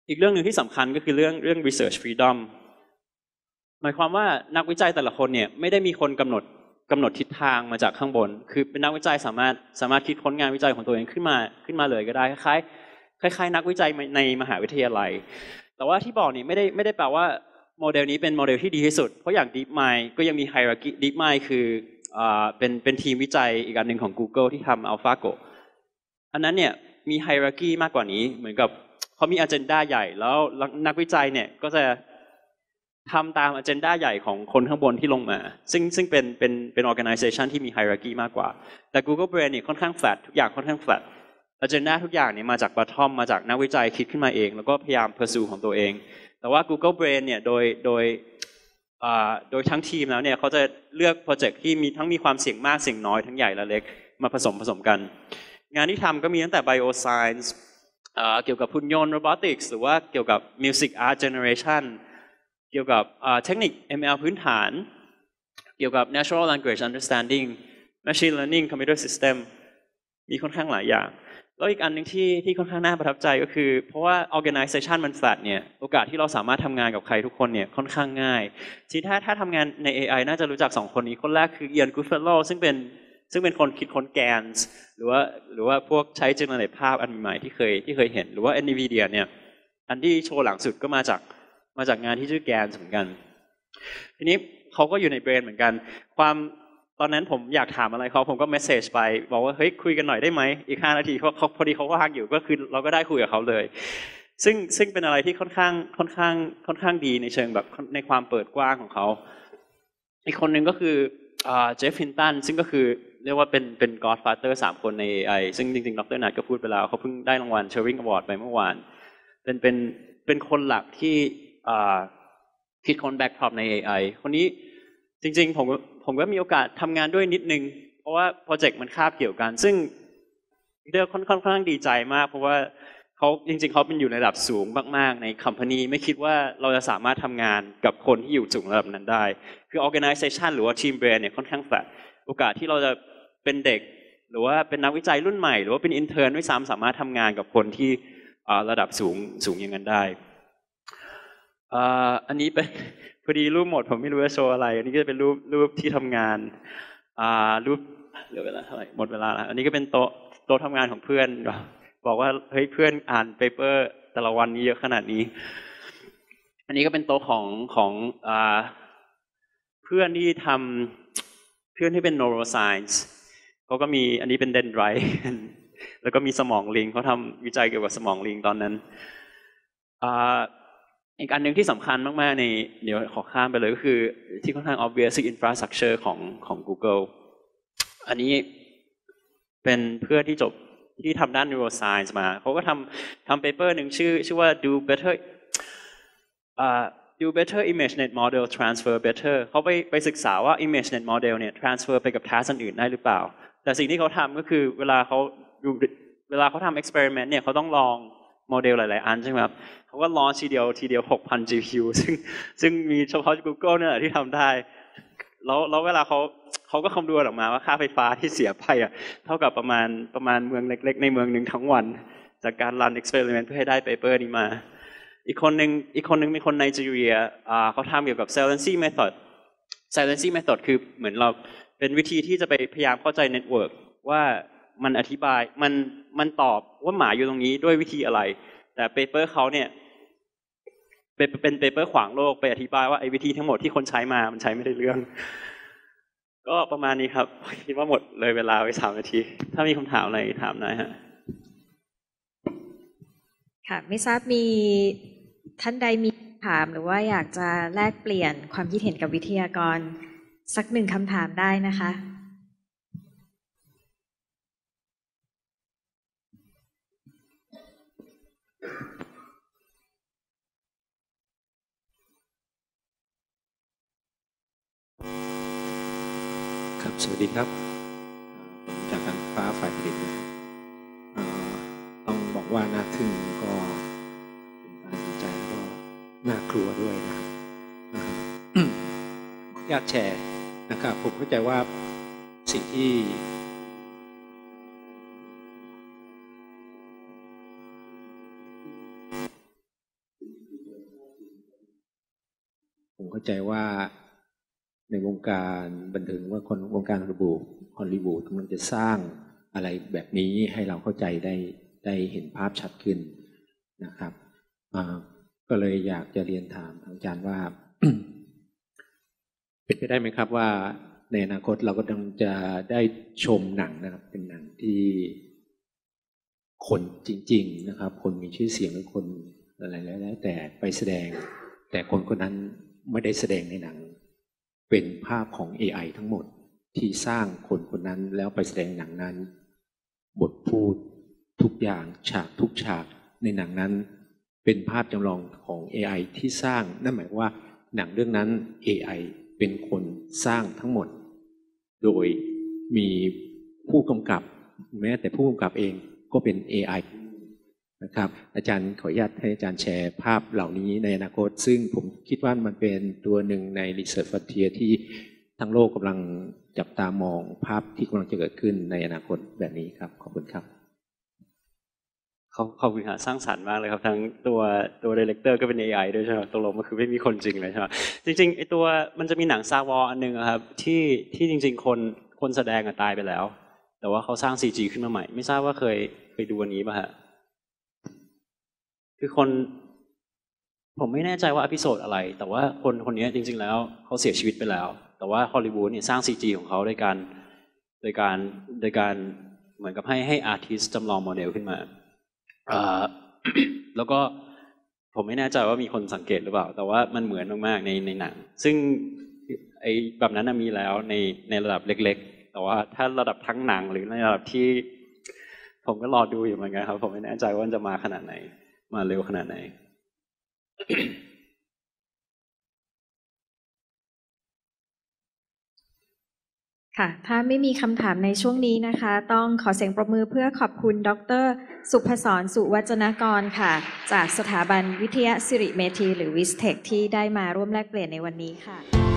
อีกเรื่องหนึ่งที่สำคัญก็คือเรื่องเรื่อง research freedom หมายความว่านักวิจัยแต่ละคนเนี่ยไม่ได้มีคนกำหนดกำหนดทิศทางมาจากข้างบนคือเป็นนักวิจัยสามารถสามารถคิดค้นงานวิจัยของตัวเองขึ้นมาขึ้นมาเลยก็ได้คล้ายคล้ายนักวิจัยในมหาวิทยาลัยแต่ว่าที่บอกนี่ไม่ได้ไม่ได้แปลว่าโมเดลนี้เป็นโมเดลที่ดีที่สุดเพราะอย่าง DeepMind ก็ยังมี hierarchy DeepMind คืออ่าเป็นเป็นทีมวิจัยอีกอันหนึ่งของ Google ที่ทำ AlphaGo อันนั้นเนี่ยมี hierarchy มากกว่านี้เหมือนกับเขามี agenda ใหญ่แล้วนักวิจัยเนี่ยก็จะทำตาม agenda ใหญ่ของคนข้างบนที่ลงมาซึ่งซึ่งเป็นเป็นเป็น organization ที่มี hierarchy มากกว่าแต่ Google Brain เนี่ยค่อนข้าง flat ทุกอย่างค่อนข้าง flat agenda ทุกอย่างเนี่ยมาจาก bottom มาจากนักวิจัยคิดขึ้นมาเองแล้วก็พยายาม pursue ของตัวเองแต่ว่า Google Brain เนี่ยโดยโดยโดยทั้งทีมแล้วเนี่ยเขาจะเลือกโปรเจกต์ที่มีทั้งมีความเสี่ยงมากเสี่ยงน้อยทั้งใหญ่และเล็กมาผสมผสมกันงานที่ทำก็มีตั้งแต่ bio science เกี่ยวกับหุ่นยนต์ robotics หรือว่าเกี่ยวกับ music art generation เกี่ยวกับเทคนิค เอ็ม แอล พื้นฐานเกี่ยวกับ natural language understanding machine learning computer system มีค่อนข้างหลายอย่างแล้วอีกอันหนึ่งที่ที่ค่อนข้างน่าประทับใจก็คือเพราะว่า organization มัน flat เนี่ยโอกาสที่เราสามารถทำงานกับใครทุกคนเนี่ยค่อนข้างง่ายทีถ้าถ้าทำงานใน เอ ไอ น่าจะรู้จักสองคนนี้คนแรกคือเอียนกูฟเฟลโลซึ่งเป็นซึ่งเป็นคนคิดค้นแกนส์หรือว่าหรือว่าพวกใช้ generate ภาพอันใหม่ที่เคยที่เคยเห็นหรือว่า NVIDIA เนี่ยอันที่โชว์หลังสุดก็มาจากมาจากงานที่ชื่อแกนส์เหมือนกันทีนี้เขาก็อยู่ใน Brain เหมือนกันความตอนนั้นผมอยากถามอะไรเขาผมก็เมสเซจไปบอกว่าเฮ้ยคุยกันหน่อยได้ไหมอีกห้านาทีเพราะเขาพอดีเขาว่างอยู่ก็คือเราก็ได้คุยกับเขาเลยซึ่งซึ่งเป็นอะไรที่ค่อนข้างค่อนข้างค่อนข้างดีในเชิงแบบในความเปิดกว้างของเขาอีกคนหนึ่งก็คือเจฟฟินตันซึ่งก็คือเรียกว่าเป็นเป็นก็อดฟาเธอร์สามคนใน เอ ไอ ซึ่งจริงๆดร.นัทก็พูดไปแล้วเขาเพิ่งได้รางวัลเชอร์ริงอวอร์ดไปเมื่อวานเป็นเป็นเป็นคนหลักที่คิดค้นแบ็กท็อปใน เอ ไอ คนนี้จริงๆผมผมก็มีโอกาสทำงานด้วยนิดนึงเพราะว่าโปรเจกต์มันคาบเกี่ยวกันซึ่งเรื่องค่อนข้างดีใจมากเพราะว่าเขาจริงๆเขาเป็นอยู่ในระดับสูงมากๆในคัมพานีไม่คิดว่าเราจะสามารถทำงานกับคนที่อยู่สูงระดับนั้นได้คือ organization หรือว่า team brain เนี่ยค่อนข้างแฟลตโอกาสที่เราจะเป็นเด็กหรือว่าเป็นนักวิจัยรุ่นใหม่หรือว่าเป็น intern ไม่ซ้ำสามารถทำงานกับคนที่ระดับสูงสูงอย่างนั้นได้อันนี้เป็นพอดีรูปหมดผมไม่รู้จะโชว์อะไรอันนี้ก็จะเป็นรูปรูปที่ทำงานรูปเหลือเวลาเท่าไหร่หมดเวลาแล้วอันนี้ก็เป็นโต๊ะโต๊ะทำงานของเพื่อนบอกว่าเฮ้ยเพื่อนอ่านเปเปอร์แต่ละวันนี้เยอะขนาดนี้อันนี้ก็เป็นโต๊ะของของเพื่อนที่ทำเพื่อนที่เป็น neuroscience เขาก็มีอันนี้เป็น dendrite แล้วก็มีสมองลิงเขาทำวิจัยเกี่ยวกับสมองลิงตอนนั้นอีกอันหนึ่งที่สำคัญมากๆในเดี๋ยวขอข้ามไปเลยก็คือที่ค่อนข้าง obvious infrastructure ของของ Google อันนี้เป็นเพื่อนที่จบที่ทำด้าน neuroscience มาเขาก็ทำทำ paper หนึ่งชื่อชื่อว่า do better uh, do better ImageNet model transfer better เขาไปไปศึกษาว่า ImageNet model เนี่ย transfer ไปกับ task อื่นได้หรือเปล่าแต่สิ่งที่เขาทำก็คือเวลาเขาเวลาเขาทำ experiment เนี่ยเขาต้องลองโมเดลหลายๆอันใช่ไหมครับเขาก็ลอนช์ทีเดียวทีเดียว หกพัน จี พี ยู ซึ่งซึ่งมีเฉพาะ Google เนี่ยที่ทำได้แล้วแล้วเวลาเขาเขาก็คำนวณออกมาว่าค่าไฟฟ้าที่เสียไปอ่ะเท่ากับประมาณประมาณเมืองเล็กๆในเมืองหนึ่งทั้งวันจากการรัน experiment เพื่อให้ได้ paper นี้มาอีกคนหนึ่งอีกคนหนึ่งเป็นคนไนจีเรียอ่าเขาทำเกี่ยวกับ silency method silency method คือเหมือนเราเป็นวิธีที่จะไปพยายามเข้าใจ network ว่ามันอธิบายมันมันตอบว่าหมาอยู่ตรงนี้ด้วยวิธีอะไรแต่เปเปอร์เขาเนี่ยเป็นเป็นเปเปอร์ขวางโลกไปอธิบายว่าไอ้วิธีทั้งหมดที่คนใช้มามันใช้ไม่ได้เรื่องก็ประมาณนี้ครับคิดว่าหมดเลยเวลาไปสามนาทีถ้ามีคำถามอะไรถามหน่อยฮะค่ะไม่ทราบมีท่านใดมีคำถามหรือว่าอยากจะแลกเปลี่ยนความคิดเห็นกับวิทยากรสักหนึ่งคำถามได้นะคะครับสวัสดีครับจากการฟ้าฝ่ายผลิตต้องบอกว่าน่าทึ่งก็น่าสนใจแล้วก็น่ากลัวด้วยนะครับ อยากแชร์นะครับผมเข้าใจว่าสิ่งที่ผมเข้าใจว่าในวงการบันเทิงว่าคนวงการฮอลลีวูดฮอลลีวูดกำลังจะสร้างอะไรแบบนี้ให้เราเข้าใจได้ได้เห็นภาพชัดขึ้นนะครับก็เลยอยากจะเรียนถามอาจารย์ว่า เป็นไปได้ไหมครับว่าในอนาคตเราก็ต้องจะได้ชมหนังนะครับเป็นหนังที่คนจริงๆนะครับคนมีชื่อเสียงหรือคนอะไรแล้วแต่ไปแสดงแต่คนคนนั้นไม่ได้แสดงในหนังเป็นภาพของ เอ ไอ ทั้งหมดที่สร้างคนคนนั้นแล้วไปแสดงหนังนั้นบทพูดทุกอย่างฉากทุกฉากในหนังนั้นเป็นภาพจำลองของ เอ ไอ ที่สร้างนั่นหมายว่าหนังเรื่องนั้น เอ ไอ เป็นคนสร้างทั้งหมดโดยมีผู้กำกับแม้แต่ผู้กำกับเองก็เป็น เอ ไอ นะครับอาจารย์ขออนุญาตให้อาจารย์แชร์ภาพเหล่านี้ในอนาคตซึ่งผมคิดว่ามันเป็นตัวหนึ่งใน Research Frontier ที่ทั้งโลกกำลังจับตามองภาพที่กำลังจะเกิดขึ้นในอนาคตแบบนี้ครับขอบคุณครับขอบคุณครับสร้างสรรค์มากเลยครับทั้งตัวตัวไดเรคเตอร์ก็เป็น เอ ไอ ด้วยใช่ไหมตกลงมันคือไม่มีคนจริงเลยใช่ไหมจริงๆไอตัวมันจะมีหนังซาวออันนึงครับที่ที่จริงๆคนคนแสดงตายไปแล้วแต่ว่าเขาสร้าง ซี จี ขึ้นมาใหม่ไม่ทราบว่าเคยเคยดูอันนี้ป่ะฮะคือคนผมไม่แน่ใจว่าอพิโซดอะไรแต่ว่าคนคนนี้จริงๆแล้วเขาเสียชีวิตไปแล้วแต่ว่าฮอลลีวูดเนี่ยสร้าง ซี จี ของเขาโดยการโดยการโดยการเหมือนกับให้ให้อาร์ติสต์จำลองโมเดลขึ้นมาแล้วก็ผมไม่แน่ใจว่ามีคนสังเกตหรือเปล่าแต่ว่ามันเหมือนมากๆในในหนังซึ่งไอ้แบบนั้นมีแล้วในในระดับเล็กๆแต่ว่าถ้าระดับทั้งหนังหรือในระดับที่ผมก็รอดูอยู่เหมือนกันครับผมไม่แน่ใจว่าจะมาขนาดไหนมาเร็วขนาดไหน ค่ะถ้าไม่มีคำถามในช่วงนี้นะคะต้องขอเสียงปรบมือเพื่อขอบคุณดร.สุภศร สุวจนกรค่ะจากสถาบันวิทยาศิริเมธีหรือวิสเทคที่ได้มาร่วมแลกเปลี่ยนในวันนี้ค่ะ